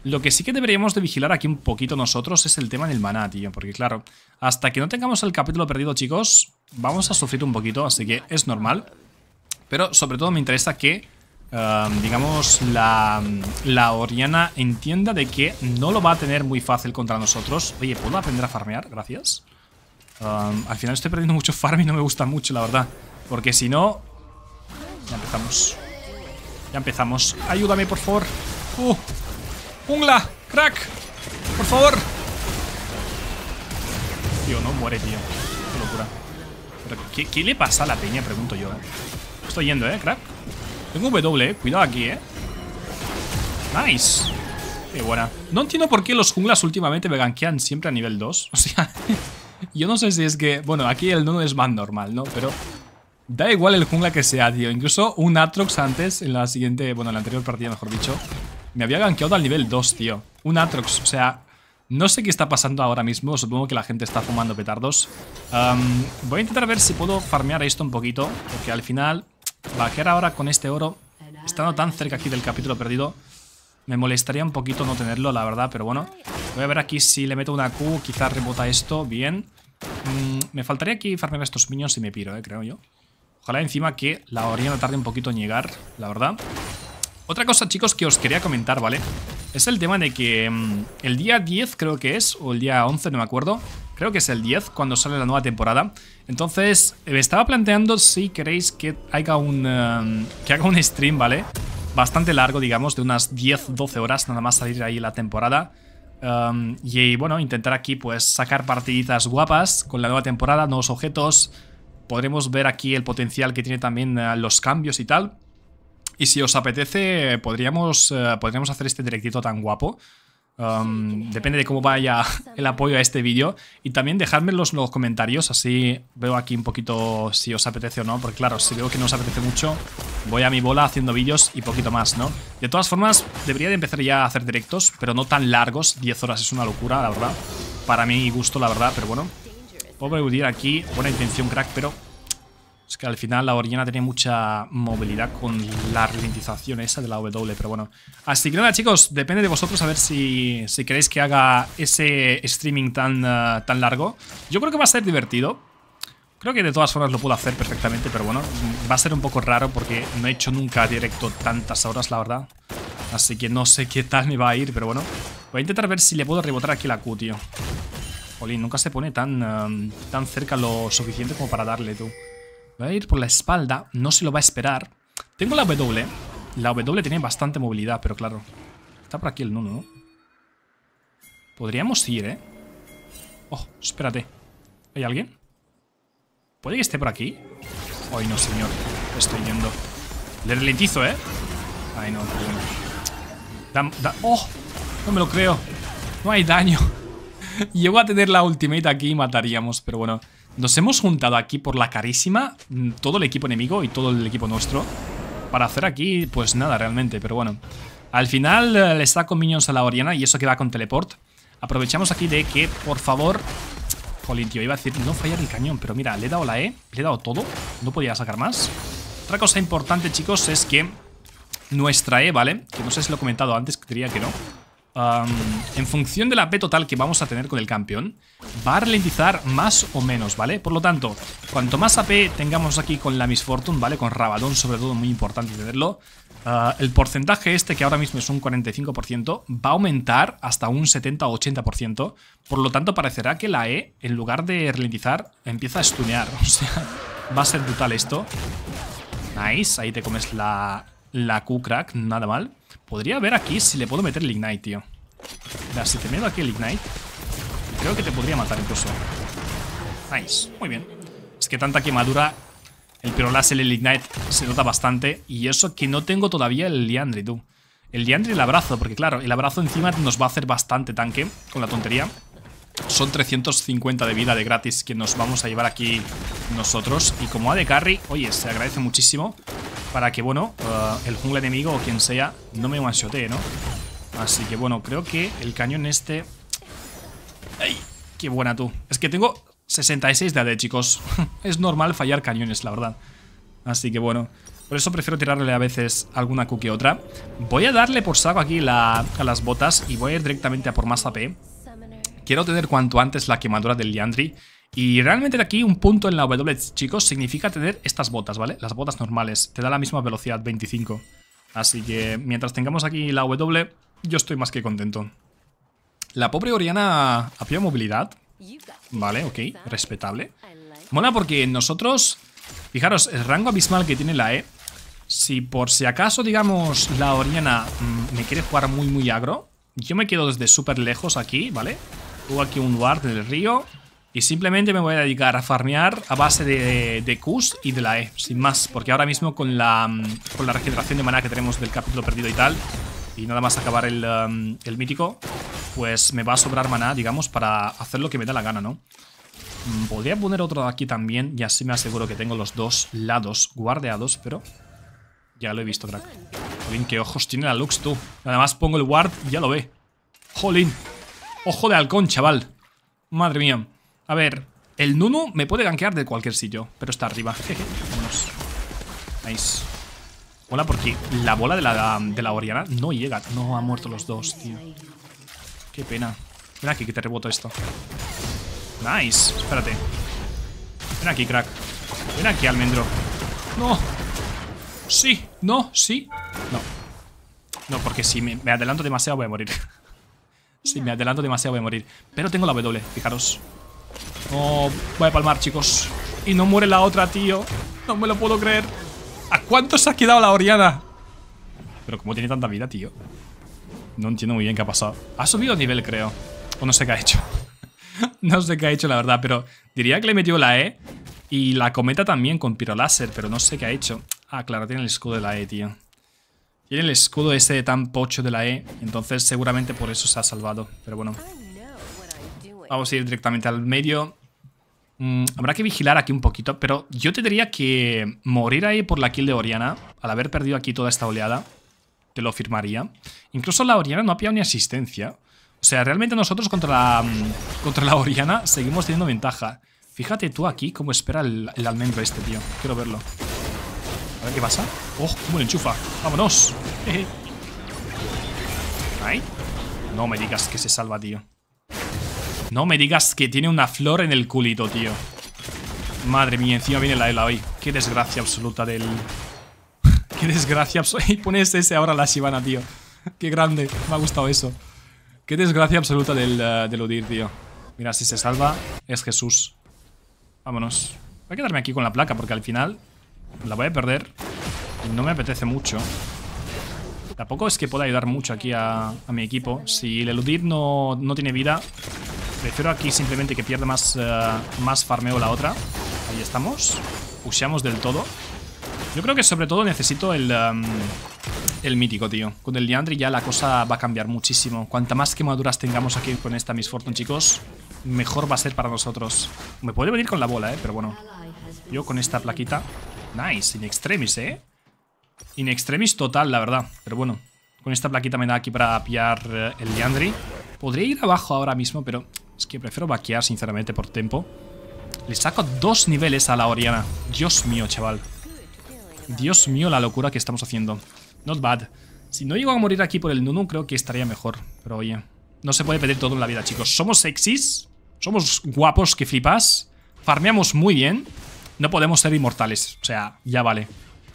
Lo que sí que deberíamos de vigilar aquí un poquito nosotros es el tema del maná, tío. Porque claro, hasta que no tengamos el capítulo perdido, chicos, vamos a sufrir un poquito. Así que es normal. Pero sobre todo me interesa que, digamos, la Oriana entienda de que no lo va a tener muy fácil contra nosotros. Oye, ¿puedo aprender a farmear? Gracias. Al final estoy perdiendo mucho farm y no me gusta mucho, la verdad. Porque si no... Ya empezamos. Ya empezamos. Ayúdame, por favor. ¡Jungla! ¡Crack! ¡Por favor! Tío, no muere, tío. Qué locura. Pero, ¿qué le pasa a la peña? Pregunto yo, Estoy yendo, crack. Tengo W, cuidado aquí, Nice. Qué buena. No entiendo por qué los junglas últimamente me gankean siempre a nivel 2. O sea... Yo no sé si es que... Bueno, aquí el Nunu es más normal, ¿no? Pero da igual el jungla que sea, tío. Incluso un Aatrox antes, en la siguiente... Bueno, en la anterior partida, mejor dicho, me había gankeado al nivel 2, tío. Un Aatrox, o sea... No sé qué está pasando ahora mismo. Supongo que la gente está fumando petardos. Voy a intentar ver si puedo farmear esto un poquito. Porque al final, vaquear ahora con este oro, estando tan cerca aquí del capítulo perdido, me molestaría un poquito no tenerlo, la verdad. Pero bueno, voy a ver aquí si le meto una Q. Quizás rebota esto, bien. Me faltaría aquí farmear estos minions y me piro, creo yo. Ojalá encima que la Oriana tarde un poquito en llegar, la verdad. Otra cosa, chicos, que os quería comentar, ¿vale? Es el tema de que el día 10 creo que es, o el día 11, no me acuerdo. Creo que es el 10 cuando sale la nueva temporada. Entonces, me estaba planteando si queréis que haga un stream, ¿vale? Bastante largo, digamos, de unas 10-12 horas, nada más salir ahí la temporada. Y bueno, intentar aquí pues sacar partiditas guapas con la nueva temporada, nuevos objetos. Podremos ver aquí el potencial que tiene también los cambios y tal. Y si os apetece, podríamos hacer este directito tan guapo. Depende de cómo vaya el apoyo a este vídeo. Y también dejadme los comentarios, así veo aquí un poquito si os apetece o no. Porque claro, si veo que no os apetece mucho, voy a mi bola haciendo vídeos y poquito más, ¿no? De todas formas, debería de empezar ya a hacer directos, pero no tan largos. 10 horas es una locura, la verdad. Para mi gusto, la verdad, pero bueno. Pobre Udyr aquí, buena intención, crack, pero... Es que al final la Oriana tenía mucha movilidad con la ralentización esa de la W, pero bueno. Así que nada, chicos, depende de vosotros a ver si queréis que haga ese streaming tan largo. Yo creo que va a ser divertido. Creo que de todas formas lo puedo hacer perfectamente, pero bueno, va a ser un poco raro porque no he hecho nunca directo tantas horas, la verdad. Así que no sé qué tal me va a ir, pero bueno. Voy a intentar ver si le puedo rebotar aquí la Q, tío. Jolín, nunca se pone tan cerca lo suficiente como para darle, tú. Voy a ir por la espalda, no se lo va a esperar. Tengo la W, La W tiene bastante movilidad, pero claro. Está por aquí el Nunu, ¿no? Podríamos ir, ¿eh? Oh, espérate. ¿Hay alguien? ¿Puede que esté por aquí? Ay, no, señor. Estoy yendo. Le ralentizo, ¿eh? Ay, no, no. ¡Oh! No me lo creo. No hay daño. Llego a tener la ultimate aquí y mataríamos, pero bueno. Nos hemos juntado aquí por la carísima, todo el equipo enemigo y todo el equipo nuestro, para hacer aquí, pues nada realmente, pero bueno. Al final le saco minions a la Oriana y eso que va con teleport. Aprovechamos aquí de que, por favor... Jolín, tío, iba a decir no fallar el cañón, pero mira, le he dado la E, le he dado todo, no podía sacar más. Otra cosa importante, chicos, es que nuestra E, ¿vale? Que no sé si lo he comentado antes, que diría que no. En función de la AP total que vamos a tener con el campeón, va a ralentizar más o menos, ¿vale? Por lo tanto, cuanto más AP tengamos aquí con la Miss Fortune, ¿vale? Con Rabadón sobre todo, muy importante tenerlo, el porcentaje este, que ahora mismo es un 45%, va a aumentar hasta un 70 o 80%. Por lo tanto, parecerá que la E, en lugar de ralentizar, empieza a stunear. O sea, va a ser brutal esto. Nice, ahí te comes la Q crack, nada mal. Podría ver aquí si le puedo meter el Ignite, tío. Mira, si te meto aquí el Ignite, creo que te podría matar incluso. Nice, muy bien. Es que tanta quemadura, el Piro Láser, el Ignite, se nota bastante. Y eso que no tengo todavía el Liandry, tú. El Liandry y el abrazo, porque claro, el abrazo encima nos va a hacer bastante tanque con la tontería. Son 350 de vida de gratis que nos vamos a llevar aquí nosotros. Y como AD Carry, oye, se agradece muchísimo para que, bueno, el jungle enemigo o quien sea no me one-shotee, ¿no? Así que, bueno, creo que el cañón este... ¡Ay! ¡Qué buena tú! Es que tengo 66 de AD, chicos. Es normal fallar cañones, la verdad. Así que, bueno, por eso prefiero tirarle a veces alguna Q que otra. Voy a darle por saco aquí a las botas y voy a ir directamente a por más AP. Quiero tener cuanto antes la quemadura del Liandry. Y realmente aquí un punto en la W, chicos, significa tener estas botas, ¿vale? Las botas normales, te da la misma velocidad, 25. Así que mientras tengamos aquí la W, yo estoy más que contento. La pobre Oriana apoya movilidad. Vale, ok, respetable. Mola porque nosotros, fijaros, el rango abismal que tiene la E. Si por si acaso, digamos, la Oriana me quiere jugar muy, muy agro, yo me quedo desde súper lejos aquí, ¿vale? Tengo aquí un ward del río y simplemente me voy a dedicar a farmear a base de Qs y de la E, sin más, porque ahora mismo con la regeneración de maná que tenemos del capítulo perdido y tal, y nada más acabar el mítico, pues me va a sobrar maná, digamos, para hacer lo que me da la gana, ¿no? Podría poner otro aquí también y así me aseguro que tengo los dos lados guardeados, pero ya lo he visto, crack. Jolín, qué ojos tiene la Lux, tú. Nada más pongo el ward y ya lo ve. Jolín. Ojo de halcón, chaval. Madre mía. A ver, el Nunu me puede gankear de cualquier sitio, pero está arriba. Vámonos. Nice. Hola, porque la bola de la Oriana no llega. No, han muerto los dos, tío. Qué pena. Ven aquí que te reboto esto. Nice. Espérate. Ven aquí, crack. Ven aquí, almendro. No. Sí. No. Sí. No. No, porque si me adelanto demasiado voy a morir. Si me adelanto demasiado voy a morir. Pero tengo la W, fijaros. No, voy a palmar, chicos. Y no muere la otra, tío. No me lo puedo creer. ¿A cuánto se ha quedado la Oriana? Pero ¿cómo tiene tanta vida, tío? No entiendo muy bien qué ha pasado. Ha subido nivel, creo. O no sé qué ha hecho. No sé qué ha hecho, la verdad. Pero diría que le metió la E y la cometa también con Piro Láser. Pero no sé qué ha hecho. Ah, claro, tiene el escudo de la E, tío. Tiene el escudo ese tan pocho de la E. Entonces seguramente por eso se ha salvado. Pero bueno, vamos a ir directamente al medio. Habrá que vigilar aquí un poquito. Pero yo te diría que morir ahí por la kill de Oriana, al haber perdido aquí toda esta oleada, te lo firmaría. Incluso la Oriana no ha pillado ni asistencia. O sea, realmente nosotros contra la Oriana seguimos teniendo ventaja. Fíjate tú aquí cómo espera el almendro este, tío. Quiero verlo. A ver qué pasa. Oh, cómo le enchufa. Vámonos. Ay. No me digas que se salva, tío. No me digas que tiene una flor en el culito, tío. Madre mía, encima viene la Illaoi. Qué desgracia absoluta del... Qué desgracia absoluta. Y pones ese ahora a la Shyvana, tío. Qué grande. Me ha gustado eso. Qué desgracia absoluta del Udyr, tío. Mira, si se salva es Jesús. Vámonos. Voy a quedarme aquí con la placa porque al final la voy a perder y no me apetece mucho. Tampoco es que pueda ayudar mucho aquí a mi equipo. Si el eludir no tiene vida, prefiero aquí simplemente que pierda más farmeo la otra. Ahí estamos. Pusheamos del todo. Yo creo que sobre todo necesito el mítico, tío. Con el Liandry ya la cosa va a cambiar muchísimo. Cuanta más quemaduras tengamos aquí con esta Miss Fortune, chicos, mejor va a ser para nosotros. Me puede venir con la bola, pero bueno. Yo con esta plaquita. Nice, in extremis, in extremis total, la verdad. Pero bueno, con esta plaquita me da aquí para pillar el Liandry. Podría ir abajo ahora mismo, pero es que prefiero vaquear, sinceramente, por tiempo. Le saco 2 niveles a la Oriana. Dios mío, chaval. Dios mío, la locura que estamos haciendo. Not bad. Si no llego a morir aquí por el Nunu, creo que estaría mejor. Pero oye, no se puede pedir todo en la vida, chicos. Somos sexys, somos guapos que flipas, farmeamos muy bien. No podemos ser inmortales, o sea, ya vale.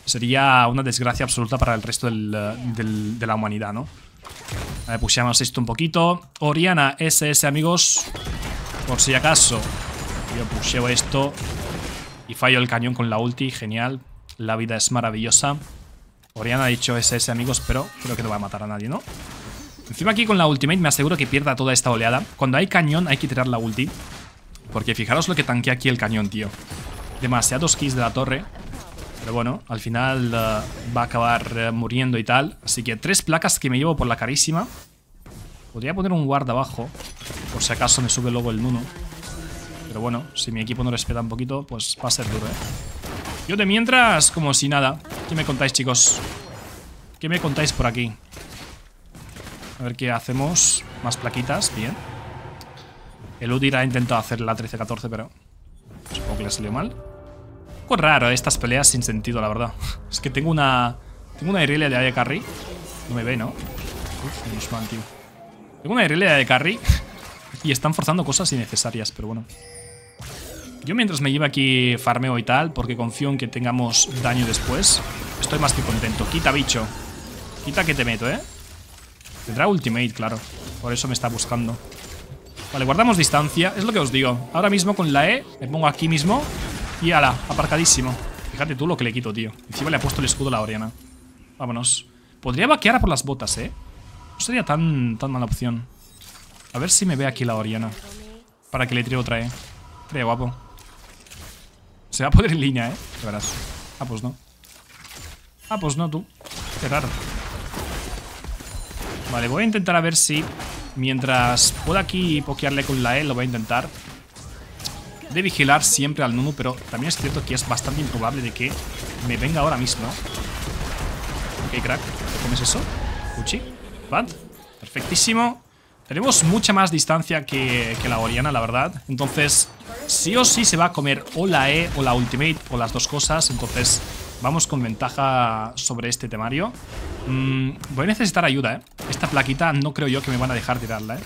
Sería una desgracia absoluta para el resto de la humanidad, ¿no? A ver, pusheamos esto un poquito. Oriana SS, amigos, por si acaso. Yo pusheo esto y fallo el cañón con la ulti, genial. La vida es maravillosa. Oriana ha dicho SS, amigos, pero creo que no va a matar a nadie, ¿no? Encima aquí con la ultimate me aseguro que pierda toda esta oleada. Cuando hay cañón hay que tirar la ulti, porque fijaros lo que tanquea aquí el cañón, tío. Demasiados kills de la torre. Pero bueno, al final va a acabar muriendo y tal. Así que 3 placas que me llevo por la carísima. Podría poner un guard abajo, por si acaso me sube luego el Nunu. Pero bueno, si mi equipo no respeta un poquito, pues va a ser duro, Yo de mientras, como si nada. ¿Qué me contáis, chicos? ¿Qué me contáis por aquí? A ver qué hacemos. Más plaquitas, bien. El Udyr ha intentado hacer la 13-14, pero supongo que le salió mal. Un poco raro estas peleas sin sentido, la verdad. Es que tengo una Irelia de AD Carry. No me ve, ¿no? Uf, nos van, tío. Tengo una Irelia de AD Carry y están forzando cosas innecesarias, pero bueno. Yo mientras me llevo aquí farmeo y tal, porque confío en que tengamos daño después, estoy más que contento. Quita, bicho. Quita que te meto, Tendrá ultimate, claro. Por eso me está buscando. Vale, guardamos distancia. Es lo que os digo. Ahora mismo con la E me pongo aquí mismo y ala, aparcadísimo. Fíjate tú lo que le quito, tío. Encima le ha puesto el escudo a la Oriana. Vámonos. Podría vaquear a por las botas, No sería tan mala opción. A ver si me ve aquí la Oriana, para que le tire otra E. Sería guapo. Se va a poner en línea, de verás. Ah, pues no. Ah, pues no, tú. Qué raro. Vale, voy a intentar a ver si, mientras pueda aquí pokearle con la E, lo voy a intentar. De vigilar siempre al Nunu, pero también es cierto que es bastante improbable de que me venga ahora mismo. Ok, crack. ¿Te comes eso? Uchi. Bad. Perfectísimo. Tenemos mucha más distancia que la Oriana, la verdad. Entonces, sí o sí se va a comer o la E o la ultimate o las dos cosas. Entonces, vamos con ventaja sobre este temario. Voy a necesitar ayuda, Esta plaquita no creo yo que me van a dejar tirarla,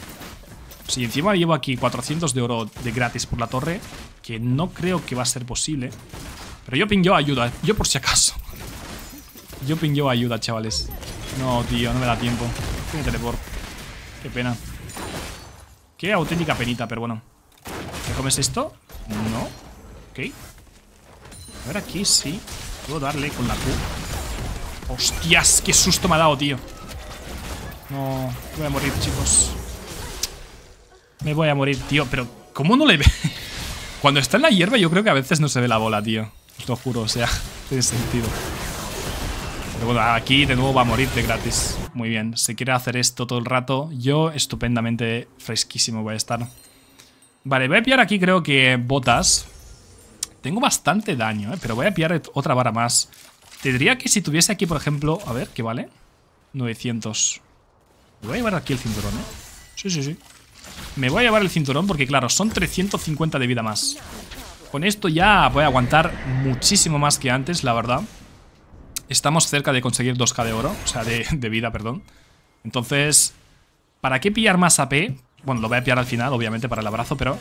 Si encima llevo aquí 400 de oro de gratis por la torre, que no creo que va a ser posible. Pero yo pingo ayuda, yo por si acaso. Yo pingo ayuda, chavales. No, tío, no me da tiempo. Tiene teleport. Qué pena. Qué auténtica penita, pero bueno. ¿Me comes esto? No. Ok. A ver, aquí sí. Puedo darle con la Q. ¡Hostias! ¡Qué susto me ha dado, tío! No, me voy a morir, chicos. Me voy a morir, tío. Pero, ¿cómo no le ve? Cuando está en la hierba yo creo que a veces no se ve la bola, tío. Os lo juro, o sea, tiene sentido. Pero bueno, aquí de nuevo va a morir de gratis. Muy bien, se quiere hacer esto todo el rato. Yo estupendamente fresquísimo voy a estar. Vale, voy a pillar aquí creo que botas. Tengo bastante daño, pero voy a pillar otra vara más. Tendría que si tuviese aquí, por ejemplo... A ver, ¿qué vale? 900. Me voy a llevar aquí el cinturón, Sí, sí, sí. Me voy a llevar el cinturón porque, claro, son 350 de vida más. Con esto ya voy a aguantar muchísimo más que antes, la verdad. Estamos cerca de conseguir 2k de oro. O sea, de vida, perdón. Entonces, ¿para qué pillar más AP? Bueno, lo voy a pillar al final, obviamente, para el abrazo, pero...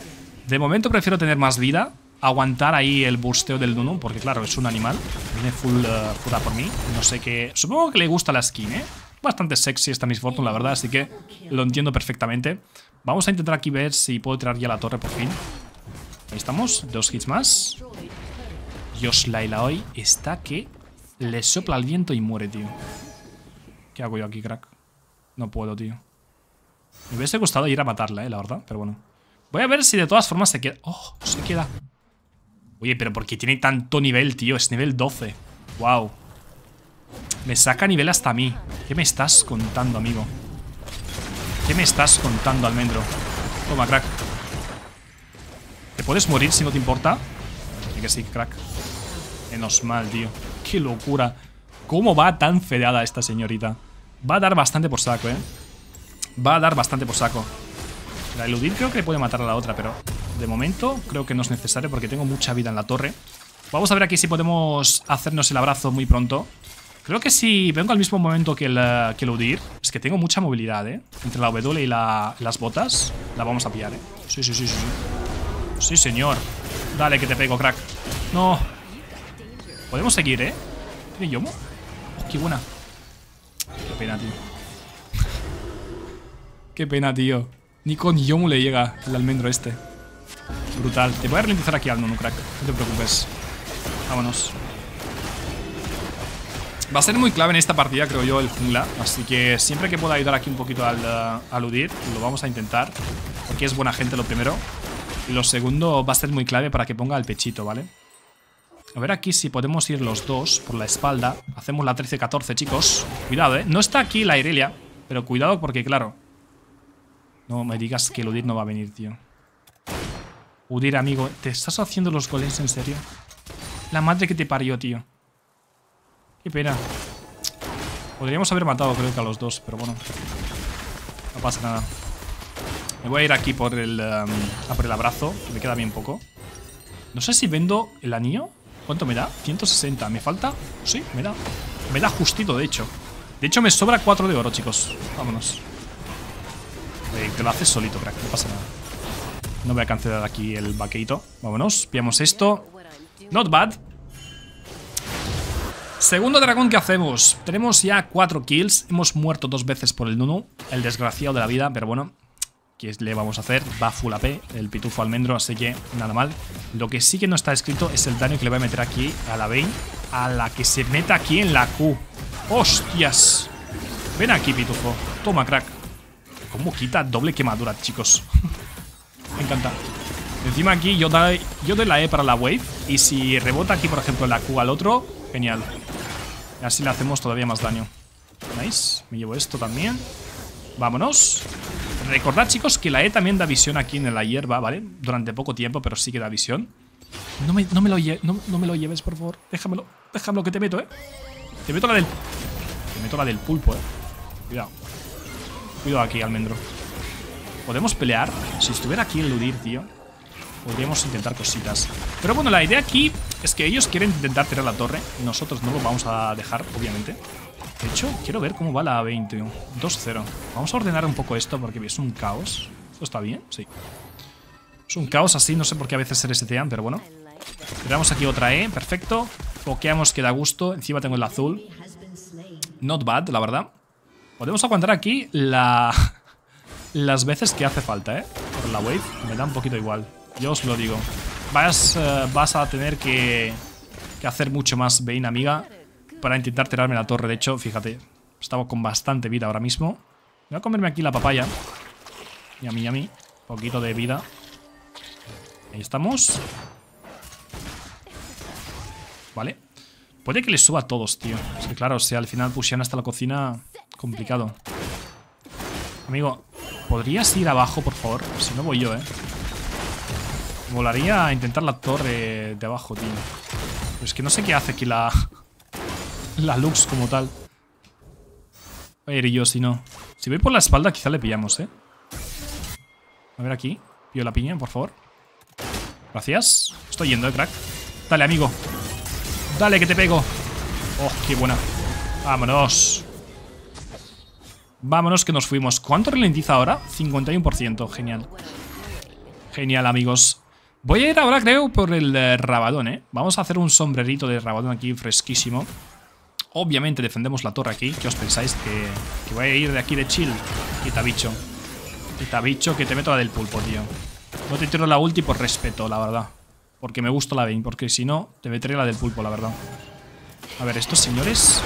De momento prefiero tener más vida... Aguantar ahí el busteo del Nunu, porque claro, es un animal. Viene full pura por mí. No sé qué... Supongo que le gusta la skin, Bastante sexy esta Miss Fortune, la verdad. Así que lo entiendo perfectamente. Vamos a intentar aquí ver si puedo tirar ya la torre por fin. Ahí estamos. 2 hits más. Dios, la Illaoi está que le sopla el viento y muere, tío. Qué ¿Qué hago yo aquí, crack? No puedo, tío. Me hubiese gustado ir a matarla, la verdad, pero bueno. Voy a ver si de todas formas se queda. ¡Oh! Se queda. Oye, pero ¿por qué tiene tanto nivel, tío? Es nivel 12. ¡Wow! Me saca nivel hasta a mí. ¿Qué me estás contando, amigo? ¿Qué me estás contando, almendro? Toma, crack. ¿Te puedes morir si no te importa? Que sí, crack. Menos mal, tío. ¡Qué locura! ¿Cómo va tan fedeada esta señorita? Va a dar bastante por saco, ¿eh? Va a dar bastante por saco. La eludir creo que puede matar a la otra, pero de momento creo que no es necesario porque tengo mucha vida en la torre. Vamos a ver aquí si podemos hacernos el abrazo muy pronto. Creo que si vengo al mismo momento que el Udyr, es que tengo mucha movilidad, ¿eh? Entre la W y las botas, la vamos a pillar, ¿eh? Sí, sí, sí, sí. Sí, señor. Dale, que te pego, crack. No. Podemos seguir, ¿eh? ¿Tiene Yomo? Oh, qué buena. Qué pena, tío. Qué pena, tío. Ni con Yomu le llega el almendro este. Brutal. Te voy a ralentizar aquí al Nunu, crack. No te preocupes. Vámonos. Va a ser muy clave en esta partida, creo yo, el jungla. Así que siempre que pueda ayudar aquí un poquito al Udyr, lo vamos a intentar. Porque es buena gente lo primero. Y lo segundo va a ser muy clave para que ponga el pechito, ¿vale? A ver aquí si podemos ir los dos por la espalda. Hacemos la 13-14, chicos. Cuidado, ¿eh? No está aquí la Irelia. Pero cuidado porque, claro... No me digas que el Udyr no va a venir, tío. Udyr, amigo, ¿te estás haciendo los goles en serio? La madre que te parió, tío. Qué pena. Podríamos haber matado, creo que a los dos, pero bueno. No pasa nada. Me voy a ir aquí por el abrazo, que me queda bien poco. No sé si vendo el anillo. ¿Cuánto me da? 160. ¿Me falta? Sí, me da. Me da justito, de hecho. De hecho, me sobra 4 de oro, chicos. Vámonos. Te lo haces solito, crack. No pasa nada. No voy a cancelar aquí el vaqueito. Vámonos. Pillamos esto. Not bad. Segundo dragón que hacemos. Tenemos ya 4 kills. Hemos muerto 2 veces por el Nunu. El desgraciado de la vida, pero bueno. ¿Qué le vamos a hacer? Va full AP, el pitufo almendro, así que nada mal. Lo que sí que no está escrito es el daño que le voy a meter aquí a la Vayne, a la que se meta aquí en la Q. ¡Hostias! Ven aquí, pitufo. Toma, crack. ¿Cómo quita doble quemadura, chicos? Me encanta. Encima aquí yo doy la E para la wave y si rebota aquí, por ejemplo, la Q al otro, genial. Así le hacemos todavía más daño. Nice. Me llevo esto también. Vámonos. Recordad, chicos, que la E también da visión aquí en la hierba, ¿vale? Durante poco tiempo, pero sí que da visión. No me lo lleves, por favor. Déjamelo que te meto, ¿eh? Te meto la del pulpo, ¿eh? Cuidado. Cuidado aquí, almendro. ¿Podemos pelear? Si estuviera aquí el Udyr, tío, podríamos intentar cositas. Pero bueno, la idea aquí es que ellos quieren intentar tirar la torre. Nosotros no lo vamos a dejar, obviamente. De hecho, quiero ver cómo va la 20. 2-0. Vamos a ordenar un poco esto porque es un caos. ¿Esto está bien? Sí. Es un caos así, no sé por qué a veces se resetean, pero bueno. Tiramos aquí otra E, perfecto. Pokeamos que da gusto. Encima tengo el azul. Not bad, la verdad. Podemos aguantar aquí las veces que hace falta, ¿eh? Por la wave. Me da un poquito igual. Yo os lo digo. Vas a tener que hacer mucho más, Vayne, amiga. Para intentar tirarme la torre, de hecho, fíjate. Estaba con bastante vida ahora mismo. Voy a comerme aquí la papaya. Yami, yami. Poquito de vida. Ahí estamos. Vale. Puede que les suba a todos, tío. Es que claro, si al final pusieran hasta la cocina, complicado. Amigo, ¿podrías ir abajo, por favor? Si no voy yo, ¿eh? Volaría a intentar la torre de abajo, tío. Pero es que no sé qué hace aquí la Lux como tal. Voy a ir yo, si no. Si voy por la espalda quizá le pillamos, ¿eh? A ver aquí. Pillo la piña, por favor. Gracias. Estoy yendo, crack. Dale, amigo. Dale, que te pego. Oh, qué buena. Vámonos. Vámonos que nos fuimos. ¿Cuánto ralentiza ahora? 51%. Genial. Genial, amigos. Voy a ir ahora, creo, por el Rabadón, ¿eh? Vamos a hacer un sombrerito de Rabadón aquí fresquísimo. Obviamente defendemos la torre aquí. ¿Qué os pensáis? Que voy a ir de aquí de chill. Quita bicho. Quita bicho, que te meto la del pulpo, tío. No te tiro la ulti por respeto, la verdad. Porque me gusta la Vayne. Porque si no, te meteré la del pulpo, la verdad. A ver, estos señores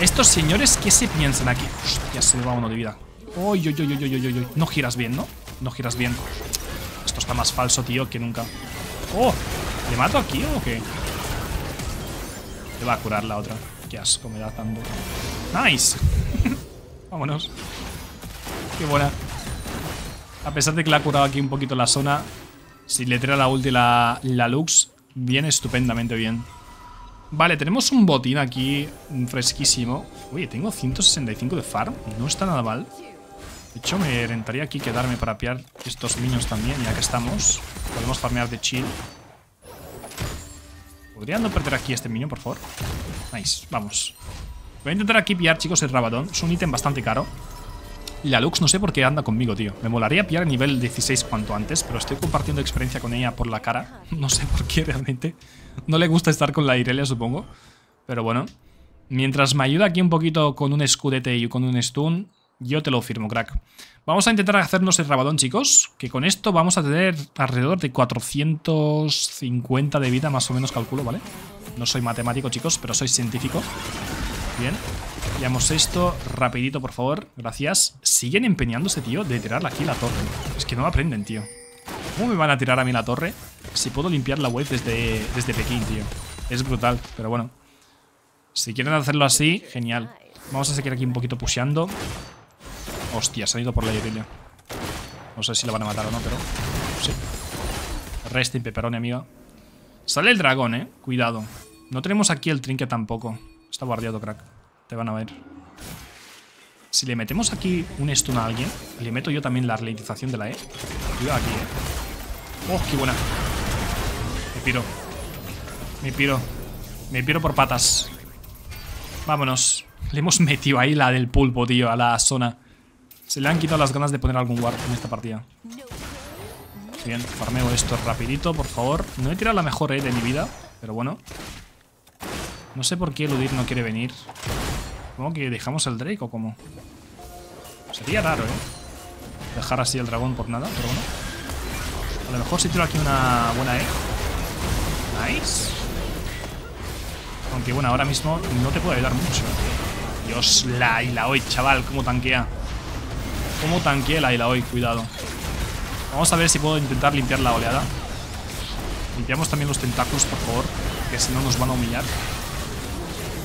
¿Estos señores qué se piensan aquí? Hostia, se me va uno de vida. Oy, oy, oy, oy, oy, oy. No giras bien, ¿no? No giras bien. Esto está más falso, tío, que nunca. ¡Oh! ¿Le mato aquí o qué? Le va a curar la otra. Qué asco, me da tanto. ¡Nice! Vámonos. Qué buena. A pesar de que le ha curado aquí un poquito la zona, si le tira la ulti la Lux, viene estupendamente bien. Vale, tenemos un botín aquí fresquísimo. Oye, tengo 165 de farm. No está nada mal. De hecho, me rentaría aquí quedarme para pillar estos niños también, ya que estamos. Podemos farmear de chill. ¿Podría no perder aquí este minion, por favor? Nice, vamos. Voy a intentar aquí pillar, chicos, el Rabadón. Es un ítem bastante caro. Y la Lux no sé por qué anda conmigo, tío. Me molaría pillar el nivel 16 cuanto antes, pero estoy compartiendo experiencia con ella por la cara. No sé por qué realmente. No le gusta estar con la Irelia, supongo. Pero bueno. Mientras me ayuda aquí un poquito con un escudete y con un stun, yo te lo firmo, crack. Vamos a intentar hacernos el Rabadón, chicos. Que con esto vamos a tener alrededor de 450 de vida, más o menos calculo, ¿vale? No soy matemático, chicos, pero soy científico. Bien. Pillamos esto rapidito, por favor. Gracias. Siguen empeñándose, tío, de tirar aquí la torre. Es que no aprenden, tío. ¿Cómo me van a tirar a mí la torre si puedo limpiar la wave desde Pekín, tío? Es brutal, pero bueno. Si quieren hacerlo así, genial. Vamos a seguir aquí un poquito pusheando. Hostia, se han ido por la Irelia. No sé si la van a matar o no, pero sí. Rest in pepperoni, amiga. Sale el dragón, cuidado. No tenemos aquí el trinket tampoco. Está guardiado, crack. Te van a ver. Si le metemos aquí un stun a alguien, le meto yo también la ralentización de la E. Cuidado aquí, Oh, qué buena. Me piro. Me piro. Me piro por patas. Vámonos. Le hemos metido ahí la del pulpo, tío, a la zona. Se le han quitado las ganas de poner algún guard en esta partida. Bien, farmeo esto rapidito, por favor. No he tirado la mejor E de mi vida, pero bueno. No sé por qué el Udyr no quiere venir. ¿Cómo que dejamos el Drake o cómo? Sería raro, dejar así el dragón por nada, pero bueno. A lo mejor si tiro aquí una buena E. Nice. Aunque bueno, ahora mismo no te puedo ayudar mucho. Dios, la Illaoi, chaval. Cómo tanquea. Cómo tanquea la Illaoi, cuidado. Vamos a ver si puedo intentar limpiar la oleada. Limpiamos también los tentáculos, por favor, que si no nos van a humillar.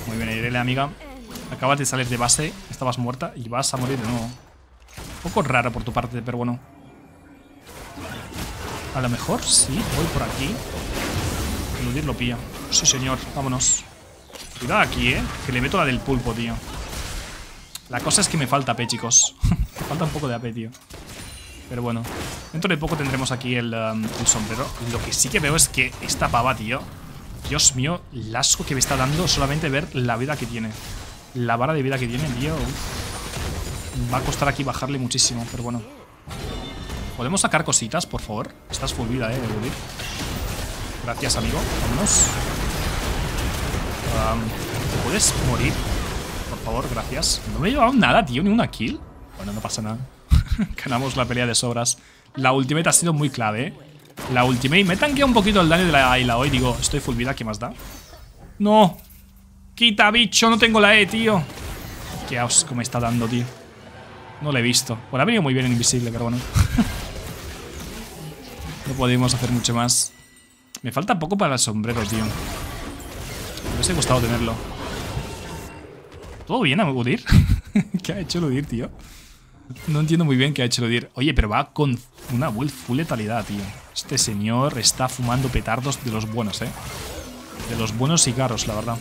Muy bien, Irelia, amiga. Acabas de salir de base, estabas muerta y vas a morir de nuevo. Un poco raro por tu parte, pero bueno. A lo mejor sí, voy por aquí. El Udyr lo pilla. Sí, señor, vámonos. Cuidado aquí, que le meto la del pulpo, tío. La cosa es que me falta AP, chicos. Me falta un poco de AP, tío. Pero bueno, dentro de poco tendremos aquí el sombrero. Lo que sí que veo es que esta pava, tío, Dios mío, el asco que me está dando solamente ver la vida que tiene. La vara de vida que tiene, tío. Va a costar aquí bajarle muchísimo, pero bueno. ¿Podemos sacar cositas, por favor? Estás full vida, Udyr. Gracias, amigo. Vámonos. ¿Te puedes morir? Por favor, gracias. No me he llevado nada, tío, ni una kill. Bueno, no pasa nada. Ganamos la pelea de sobras. La ultimate ha sido muy clave, La ultimate me tanquea un poquito el daño de la Illaoi. Digo, estoy full vida, ¿qué más da? ¡No! ¡Quita, bicho! No tengo la E, tío. Qué asco me está dando, tío. No la he visto. Bueno, ha venido muy bien en invisible, pero bueno. No podemos hacer mucho más. Me falta poco para los sombreros, tío. Me hubiese gustado tenerlo. ¿Todo bien, Udyr? ¿Qué ha hecho el Udyr, tío? No entiendo muy bien qué ha hecho el Udyr. Oye, pero va con una build full letalidad, tío. Este señor está fumando petardos de los buenos, De los buenos cigarros, la verdad.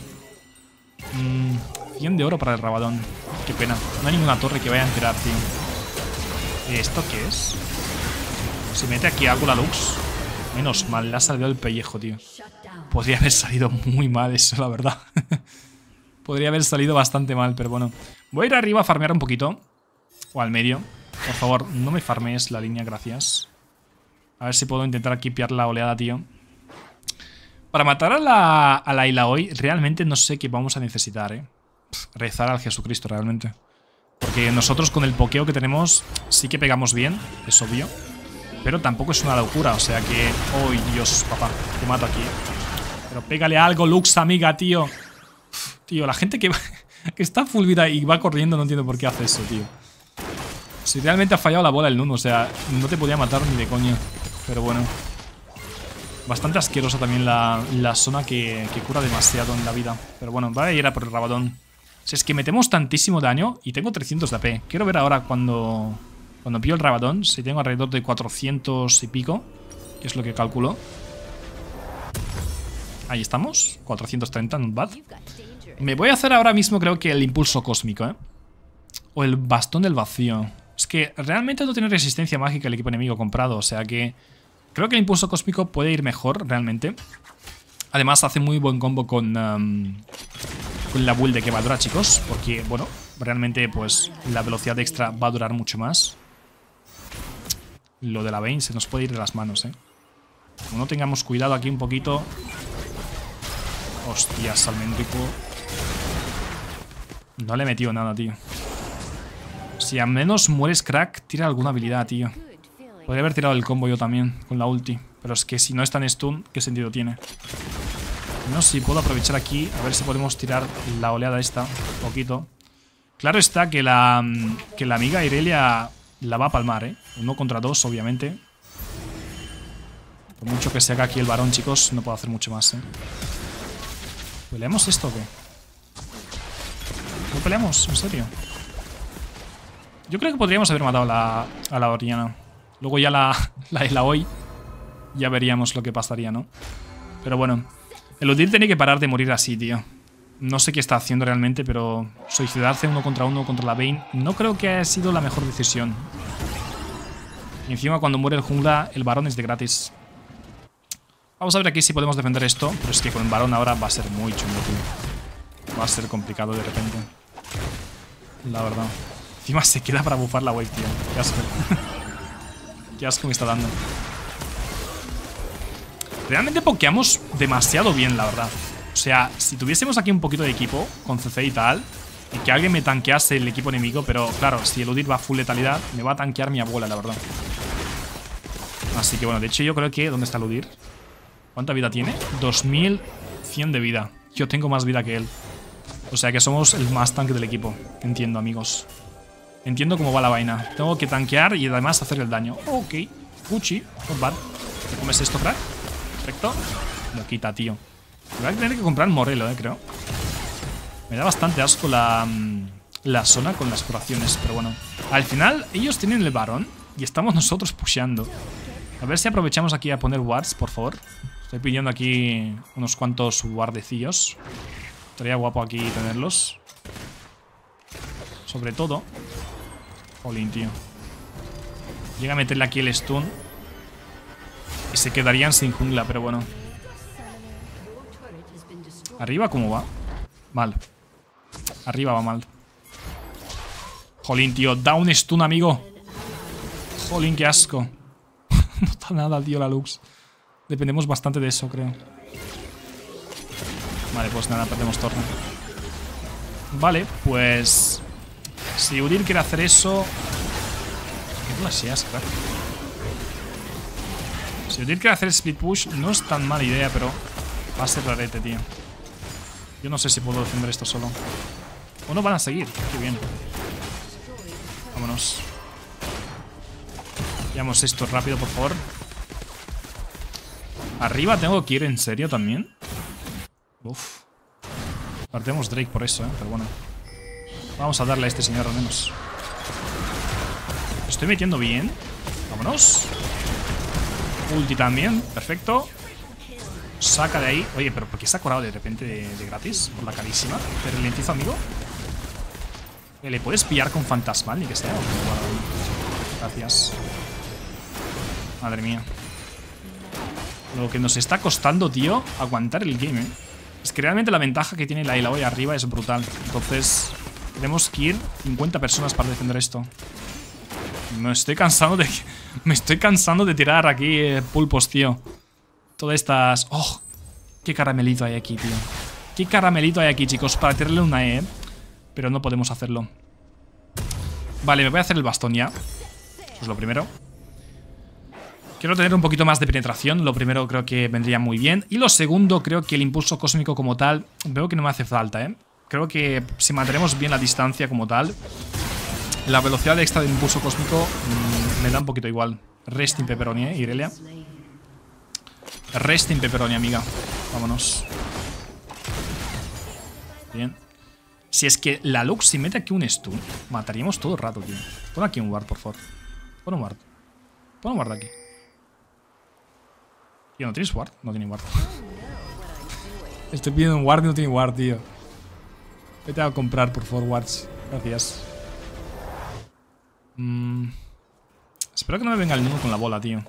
100 de oro para el Rabadón. Qué pena, no hay ninguna torre que vaya a tirar, tío. ¿Esto qué es? Si mete aquí algo la Lux. Menos mal, le ha salido el pellejo, tío. Podría haber salido muy mal eso, la verdad. Podría haber salido bastante mal, pero bueno. Voy a ir arriba a farmear un poquito. O al medio. Por favor, no me farmees la línea, gracias. A ver si puedo intentar aquí pillar la oleada, tío. Para matar a la Illaoi realmente no sé qué vamos a necesitar, rezar al Jesucristo realmente. Porque nosotros con el pokeo que tenemos sí que pegamos bien, es obvio. Pero tampoco es una locura, o sea que... ¡Ay, Dios, papá! Te mato aquí. Pero pégale algo, Lux, amiga, tío. La gente que... Que está full vida y va corriendo, no entiendo por qué hace eso, tío. Si realmente ha fallado la bola el Nunu, o sea, no te podía matar ni de coña. Pero bueno. Bastante asquerosa también la zona que cura demasiado en la vida. Pero bueno, va a ir a por el Rabadón. Si es que metemos tantísimo daño y tengo 300 de AP. Quiero ver ahora cuando pillo el Rabadón, si tengo alrededor de 400 y pico, que es lo que calculo. Ahí estamos, 430, not bad. Me voy a hacer ahora mismo creo que el Impulso Cósmico, ¿eh? O el Bastón del Vacío. Es que realmente no tiene resistencia mágica el equipo enemigo comprado, o sea que... creo que el Impulso Cósmico puede ir mejor, realmente. Además, hace muy buen combo con la build de Kevadura, chicos. Porque, bueno, realmente, pues, la velocidad extra va a durar mucho más. Lo de la Vayne se nos puede ir de las manos, ¿eh? Como no tengamos cuidado aquí un poquito... Hostias, Salméntrico. No le he metido nada, tío. Si al menos mueres, crack, tira alguna habilidad, tío. Podría haber tirado el combo yo también, con la ulti. Pero es que si no es tan stun, ¿qué sentido tiene? No sé si puedo aprovechar aquí. A ver si podemos tirar la oleada esta. Un poquito. Claro está que la amiga Irelia la va a palmar, ¿eh? 1 contra 2, obviamente. Por mucho que se haga aquí el varón, chicos, no puedo hacer mucho más, ¿eh? ¿Peleamos esto o qué? ¿No peleamos? ¿En serio? Yo creo que podríamos haber matado a la Oriana. Luego ya la Illaoi, ya veríamos lo que pasaría, ¿no? Pero bueno, el Udyr tiene que parar de morir así, tío. No sé qué está haciendo realmente, pero suicidarse 1 contra 1 contra la Vayne no creo que haya sido la mejor decisión. Y encima cuando muere el jungla, el varón es de gratis. Vamos a ver aquí si podemos defender esto, pero es que con el varón ahora va a ser muy chungo, tío. Va a ser complicado de repente, la verdad. Encima se queda para bufar la wave, tío. Qué asco. Qué asco me está dando. Realmente pokeamos demasiado bien, la verdad. O sea, si tuviésemos aquí un poquito de equipo con CC y tal, y que alguien me tanquease el equipo enemigo, pero claro, si el Udyr va full letalidad, me va a tanquear mi abuela, la verdad. Así que bueno, de hecho yo creo que... ¿Dónde está el Udyr? ¿Cuánta vida tiene? 2100 de vida. Yo tengo más vida que él. O sea que somos el más tanque del equipo. Entiendo, amigos. Entiendo cómo va la vaina. Tengo que tanquear y además hacer el daño. Ok. Gucci. Not bad. ¿Te comes esto, crack? Perfecto. Lo quita, tío. Voy a tener que comprar Morelo, creo. Me da bastante asco la zona con las curaciones. Pero bueno. Al final, ellos tienen el varón y estamos nosotros pusheando. A ver si aprovechamos aquí a poner wards, por favor. Estoy pidiendo aquí unos cuantos guardecillos. Estaría guapo aquí tenerlos. Sobre todo... Jolín, tío. Llega a meterle aquí el stun y se quedarían sin jungla, pero bueno. ¿Arriba cómo va? Mal. Arriba va mal. Jolín, tío. Da un stun, amigo. Jolín, qué asco. No da nada, tío, la Lux. Dependemos bastante de eso, creo. Vale, pues nada, perdemos torno. Vale, pues... Si Udyr quiere hacer eso... ¿Qué flasheas, crack? Si Udyr quiere hacer split push, no es tan mala idea, pero... Va a ser rarete, tío. Yo no sé si puedo defender esto solo. O no van a seguir. Qué bien. Vámonos. Veamos esto rápido, por favor. Arriba tengo que ir en serio también. Uf. Partemos Drake por eso, pero bueno. Vamos a darle a este señor al menos. Estoy metiendo bien. Vámonos. Ulti también. Perfecto. Saca de ahí. Oye, pero ¿por qué se ha curado de repente de gratis? Por la carísima. Te ralentizo, amigo. ¿Le puedes pillar con fantasmal? Ni que sea. Gracias. Madre mía. Lo que nos está costando, tío, aguantar el game, Es que realmente la ventaja que tiene la Illaoi arriba es brutal. Entonces... Tenemos que ir 50 personas para defender esto. Me estoy cansando de tirar aquí pulpos, tío. Todas estas... ¡Oh! ¡Qué caramelito hay aquí, tío! ¡Qué caramelito hay aquí, chicos! Para tirarle una E. Pero no podemos hacerlo. Vale, me voy a hacer el bastón ya. Eso es lo primero. Quiero tener un poquito más de penetración. Lo primero creo que vendría muy bien. Y lo segundo, creo que el impulso cósmico como tal... Veo que no me hace falta, Creo que si mantenemos bien la distancia como tal, la velocidad extra de impulso cósmico me da un poquito igual. Resting pepperoni, Irelia. Resting pepperoni, amiga. Vámonos. Bien. Si es que la Lux, si mete aquí un stun, mataríamos todo el rato, tío. Pon aquí un ward, por favor. Pon un ward. Pon un ward aquí. Tío, ¿no tienes ward? No tiene ward. Estoy pidiendo un ward y no tiene ward, tío. Vete a comprar, por favor, wards. Gracias. Espero que no me venga el Nunu con la bola, tío.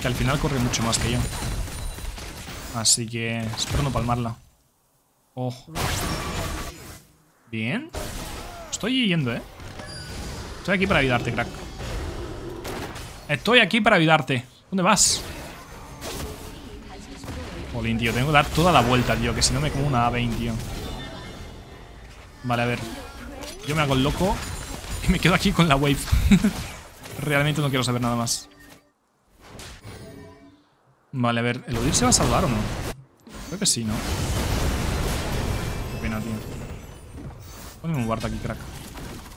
Que al final corre mucho más que yo. Así que espero no palmarla. Oh. Bien. Estoy yendo, eh. Estoy aquí para ayudarte, crack. Estoy aquí para ayudarte. ¿Dónde vas? Jolín, tío. Tengo que dar toda la vuelta, tío. Que si no me como una Vayne, tío. Vale, a ver. Yo me hago el loco y me quedo aquí con la wave. Realmente no quiero saber nada más. Vale, a ver. ¿El Udyr se va a salvar o no? Creo que sí, ¿no? Qué pena, tío. Ponme un ward aquí, crack.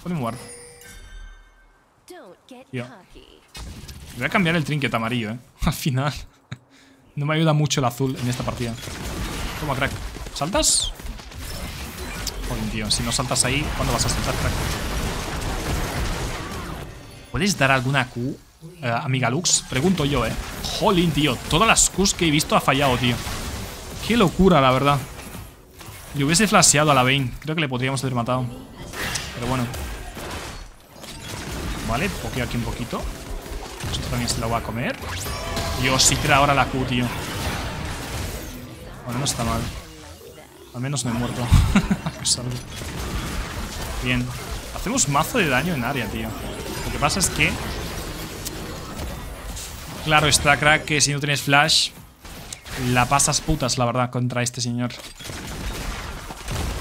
Ponme un ward. Tío. Voy a cambiar el trinket amarillo, eh. Al final. No me ayuda mucho el azul en esta partida. Toma, crack. ¿Saltas? Joder, tío, si no saltas ahí, ¿cuándo vas a saltar, crack? ¿Puedes dar alguna Q, amiga Lux? Pregunto yo, eh. Jolín, tío. Todas las Qs que he visto ha fallado, tío. Qué locura, la verdad. Yo hubiese flasheado a la Vayne. Creo que le podríamos haber matado. Pero bueno. Vale, pokeo aquí un poquito. Esto también se lo va a comer. Dios, si tira ahora la Q, tío. Bueno, no está mal. Al menos no he muerto. Bien. Hacemos mazo de daño en área, tío. Lo que pasa es que... Claro está, crack, que si no tienes flash... La pasas putas, la verdad, contra este señor.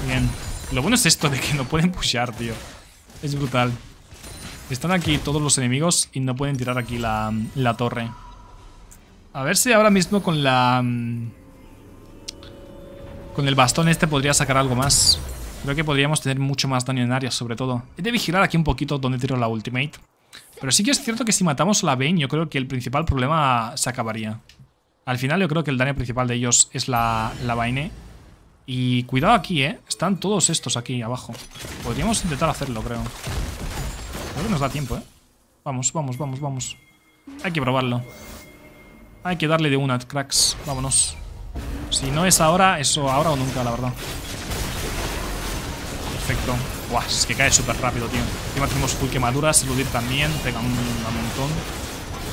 Bien. Lo bueno es esto de que no pueden pushear, tío. Es brutal. Están aquí todos los enemigos y no pueden tirar aquí la torre. A ver si ahora mismo con la... Con el bastón este podría sacar algo más. Creo que podríamos tener mucho más daño en área, sobre todo. He de vigilar aquí un poquito donde tiro la ultimate. Pero sí que es cierto que si matamos a la Vayne, yo creo que el principal problema se acabaría. Al final yo creo que el daño principal de ellos es la Vayne. Y cuidado aquí, ¿eh? Están todos estos aquí abajo. Podríamos intentar hacerlo, creo. Creo que nos da tiempo, ¿eh? Vamos, vamos, vamos, vamos. Hay que probarlo. Hay que darle de una, cracks. Vámonos. Si no es ahora, eso ahora o nunca, la verdad. Perfecto. Buah, es que cae súper rápido, tío. Encima tenemos full quemaduras. El Udyr también. Pega un montón.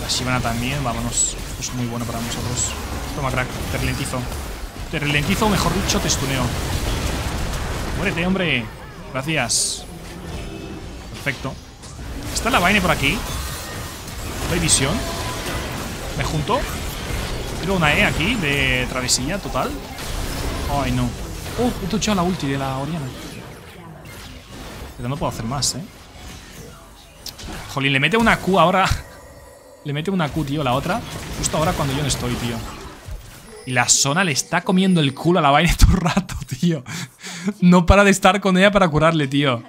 La Shyvana también. Vámonos. Esto es muy bueno para nosotros. Toma, crack. Te ralentizo. Te ralentizo, mejor dicho, te estuneo. Muérete, hombre. Gracias. Perfecto. Está la Vayne por aquí. No hay visión. Me junto. Tiro una E aquí de travesía total. Ay, no. Oh, he touchado la ulti de la Oriana. Pero no puedo hacer más, eh. Jolín, le mete una Q ahora. Le mete una Q, tío, la otra. Justo ahora cuando yo no estoy, tío. Y la zona le está comiendo el culo a la Vayne todo el rato, tío. No para de estar con ella para curarle, tío.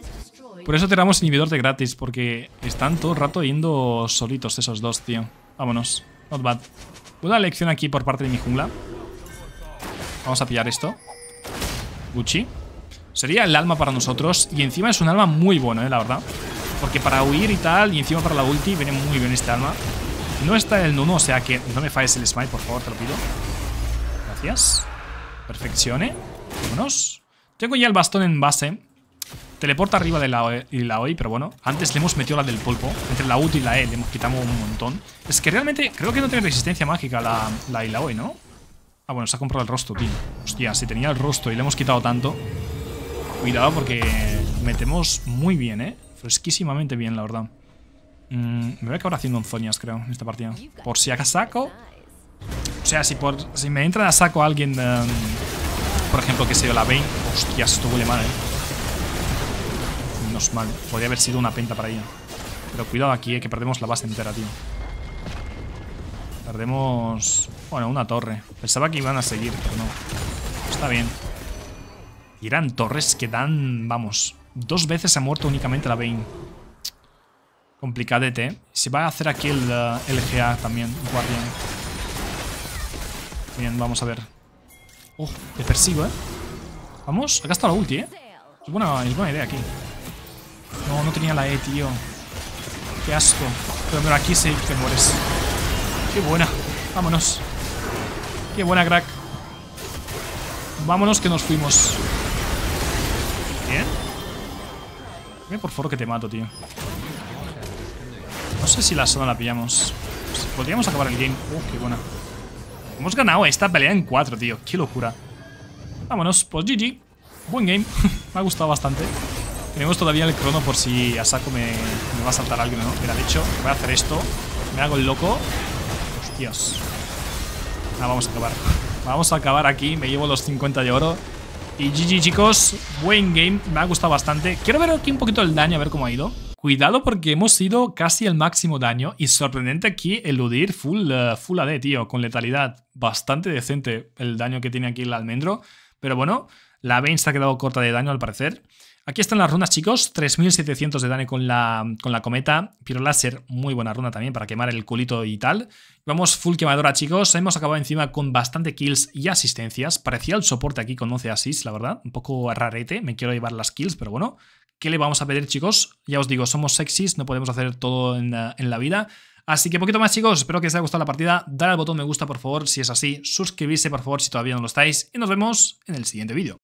Por eso tiramos inhibidor de gratis. Porque están todo el rato yendo solitos esos dos, tío. Vámonos. Not bad. Una lección aquí por parte de mi jungla. Vamos a pillar esto. Gucci. Sería el alma para nosotros. Y encima es un alma muy bueno, la verdad. Porque para huir y tal, y encima para la ulti, viene muy bien este alma. No está el Nunu, o sea que no me falles el smite, por favor, te lo pido. Gracias. Perfeccione. Vámonos. Tengo ya el bastón en base. Teleporta arriba de la Illaoi, pero bueno, antes le hemos metido la del polvo. Entre la ulti y la E le hemos quitado un montón. Es que realmente creo que no tiene resistencia mágica la Illaoi, ¿no? Ah, bueno, se ha comprado el rostro, tío. Hostia, si tenía el rostro y le hemos quitado tanto. Cuidado porque metemos muy bien, ¿eh? Fresquísimamente bien, la verdad. Me voy a acabar haciendo onzoñas, creo, en esta partida. Por si acá saco... O sea, si me entra a saco a alguien... por ejemplo, que se dio la Vayne. Hostia, esto huele mal, ¿eh? Mal, podría haber sido una penta para ella. Pero cuidado aquí, que perdemos la base entera, tío. Perdemos... Bueno, una torre. Pensaba que iban a seguir, pero no. Está bien. Y eran torres que dan, vamos, dos veces ha muerto únicamente la Vayne. Complicadete, ¿eh? Se va a hacer aquí el LGA también, guardián. Bien, vamos a ver. Oh, te persigo, ¿eh? Vamos, ha gastado la ulti, ¿eh? Es buena idea aquí. No, no tenía la E, tío. Qué asco. Pero aquí sí te mueres. Qué buena. Vámonos. Qué buena, crack. Vámonos que nos fuimos. Bien. Dime por favor que te mato, tío. No sé si la zona la pillamos. Podríamos acabar el game. Qué buena. Hemos ganado esta pelea en 4, tío. Qué locura. Vámonos. Pues GG. Buen game. Me ha gustado bastante. Tenemos todavía el crono por si a saco me va a saltar alguien, ¿no? Mira, de hecho, voy a hacer esto. Me hago el loco. Hostias. Ah, vamos a acabar. Vamos a acabar aquí. Me llevo los 50 de oro. Y GG, chicos. Buen game. Me ha gustado bastante. Quiero ver aquí un poquito el daño, a ver cómo ha ido. Cuidado porque hemos ido casi al máximo daño. Y sorprendente aquí el Udyr full AD, tío. Con letalidad. Bastante decente el daño que tiene aquí el almendro. Pero bueno, la Vayne se ha quedado corta de daño al parecer. Aquí están las runas, chicos. 3700 de daño con la cometa. Piro Láser, muy buena runa también para quemar el culito y tal. Vamos full quemadora, chicos. Hemos acabado encima con bastante kills y asistencias. Parecía el soporte aquí con 11 assists, la verdad. Un poco rarete. Me quiero llevar las kills, pero bueno. ¿Qué le vamos a pedir, chicos? Ya os digo, somos sexys, no podemos hacer todo en la vida. Así que poquito más, chicos. Espero que os haya gustado la partida. Dale al botón me gusta, por favor, si es así. Suscribirse, por favor, si todavía no lo estáis. Y nos vemos en el siguiente vídeo.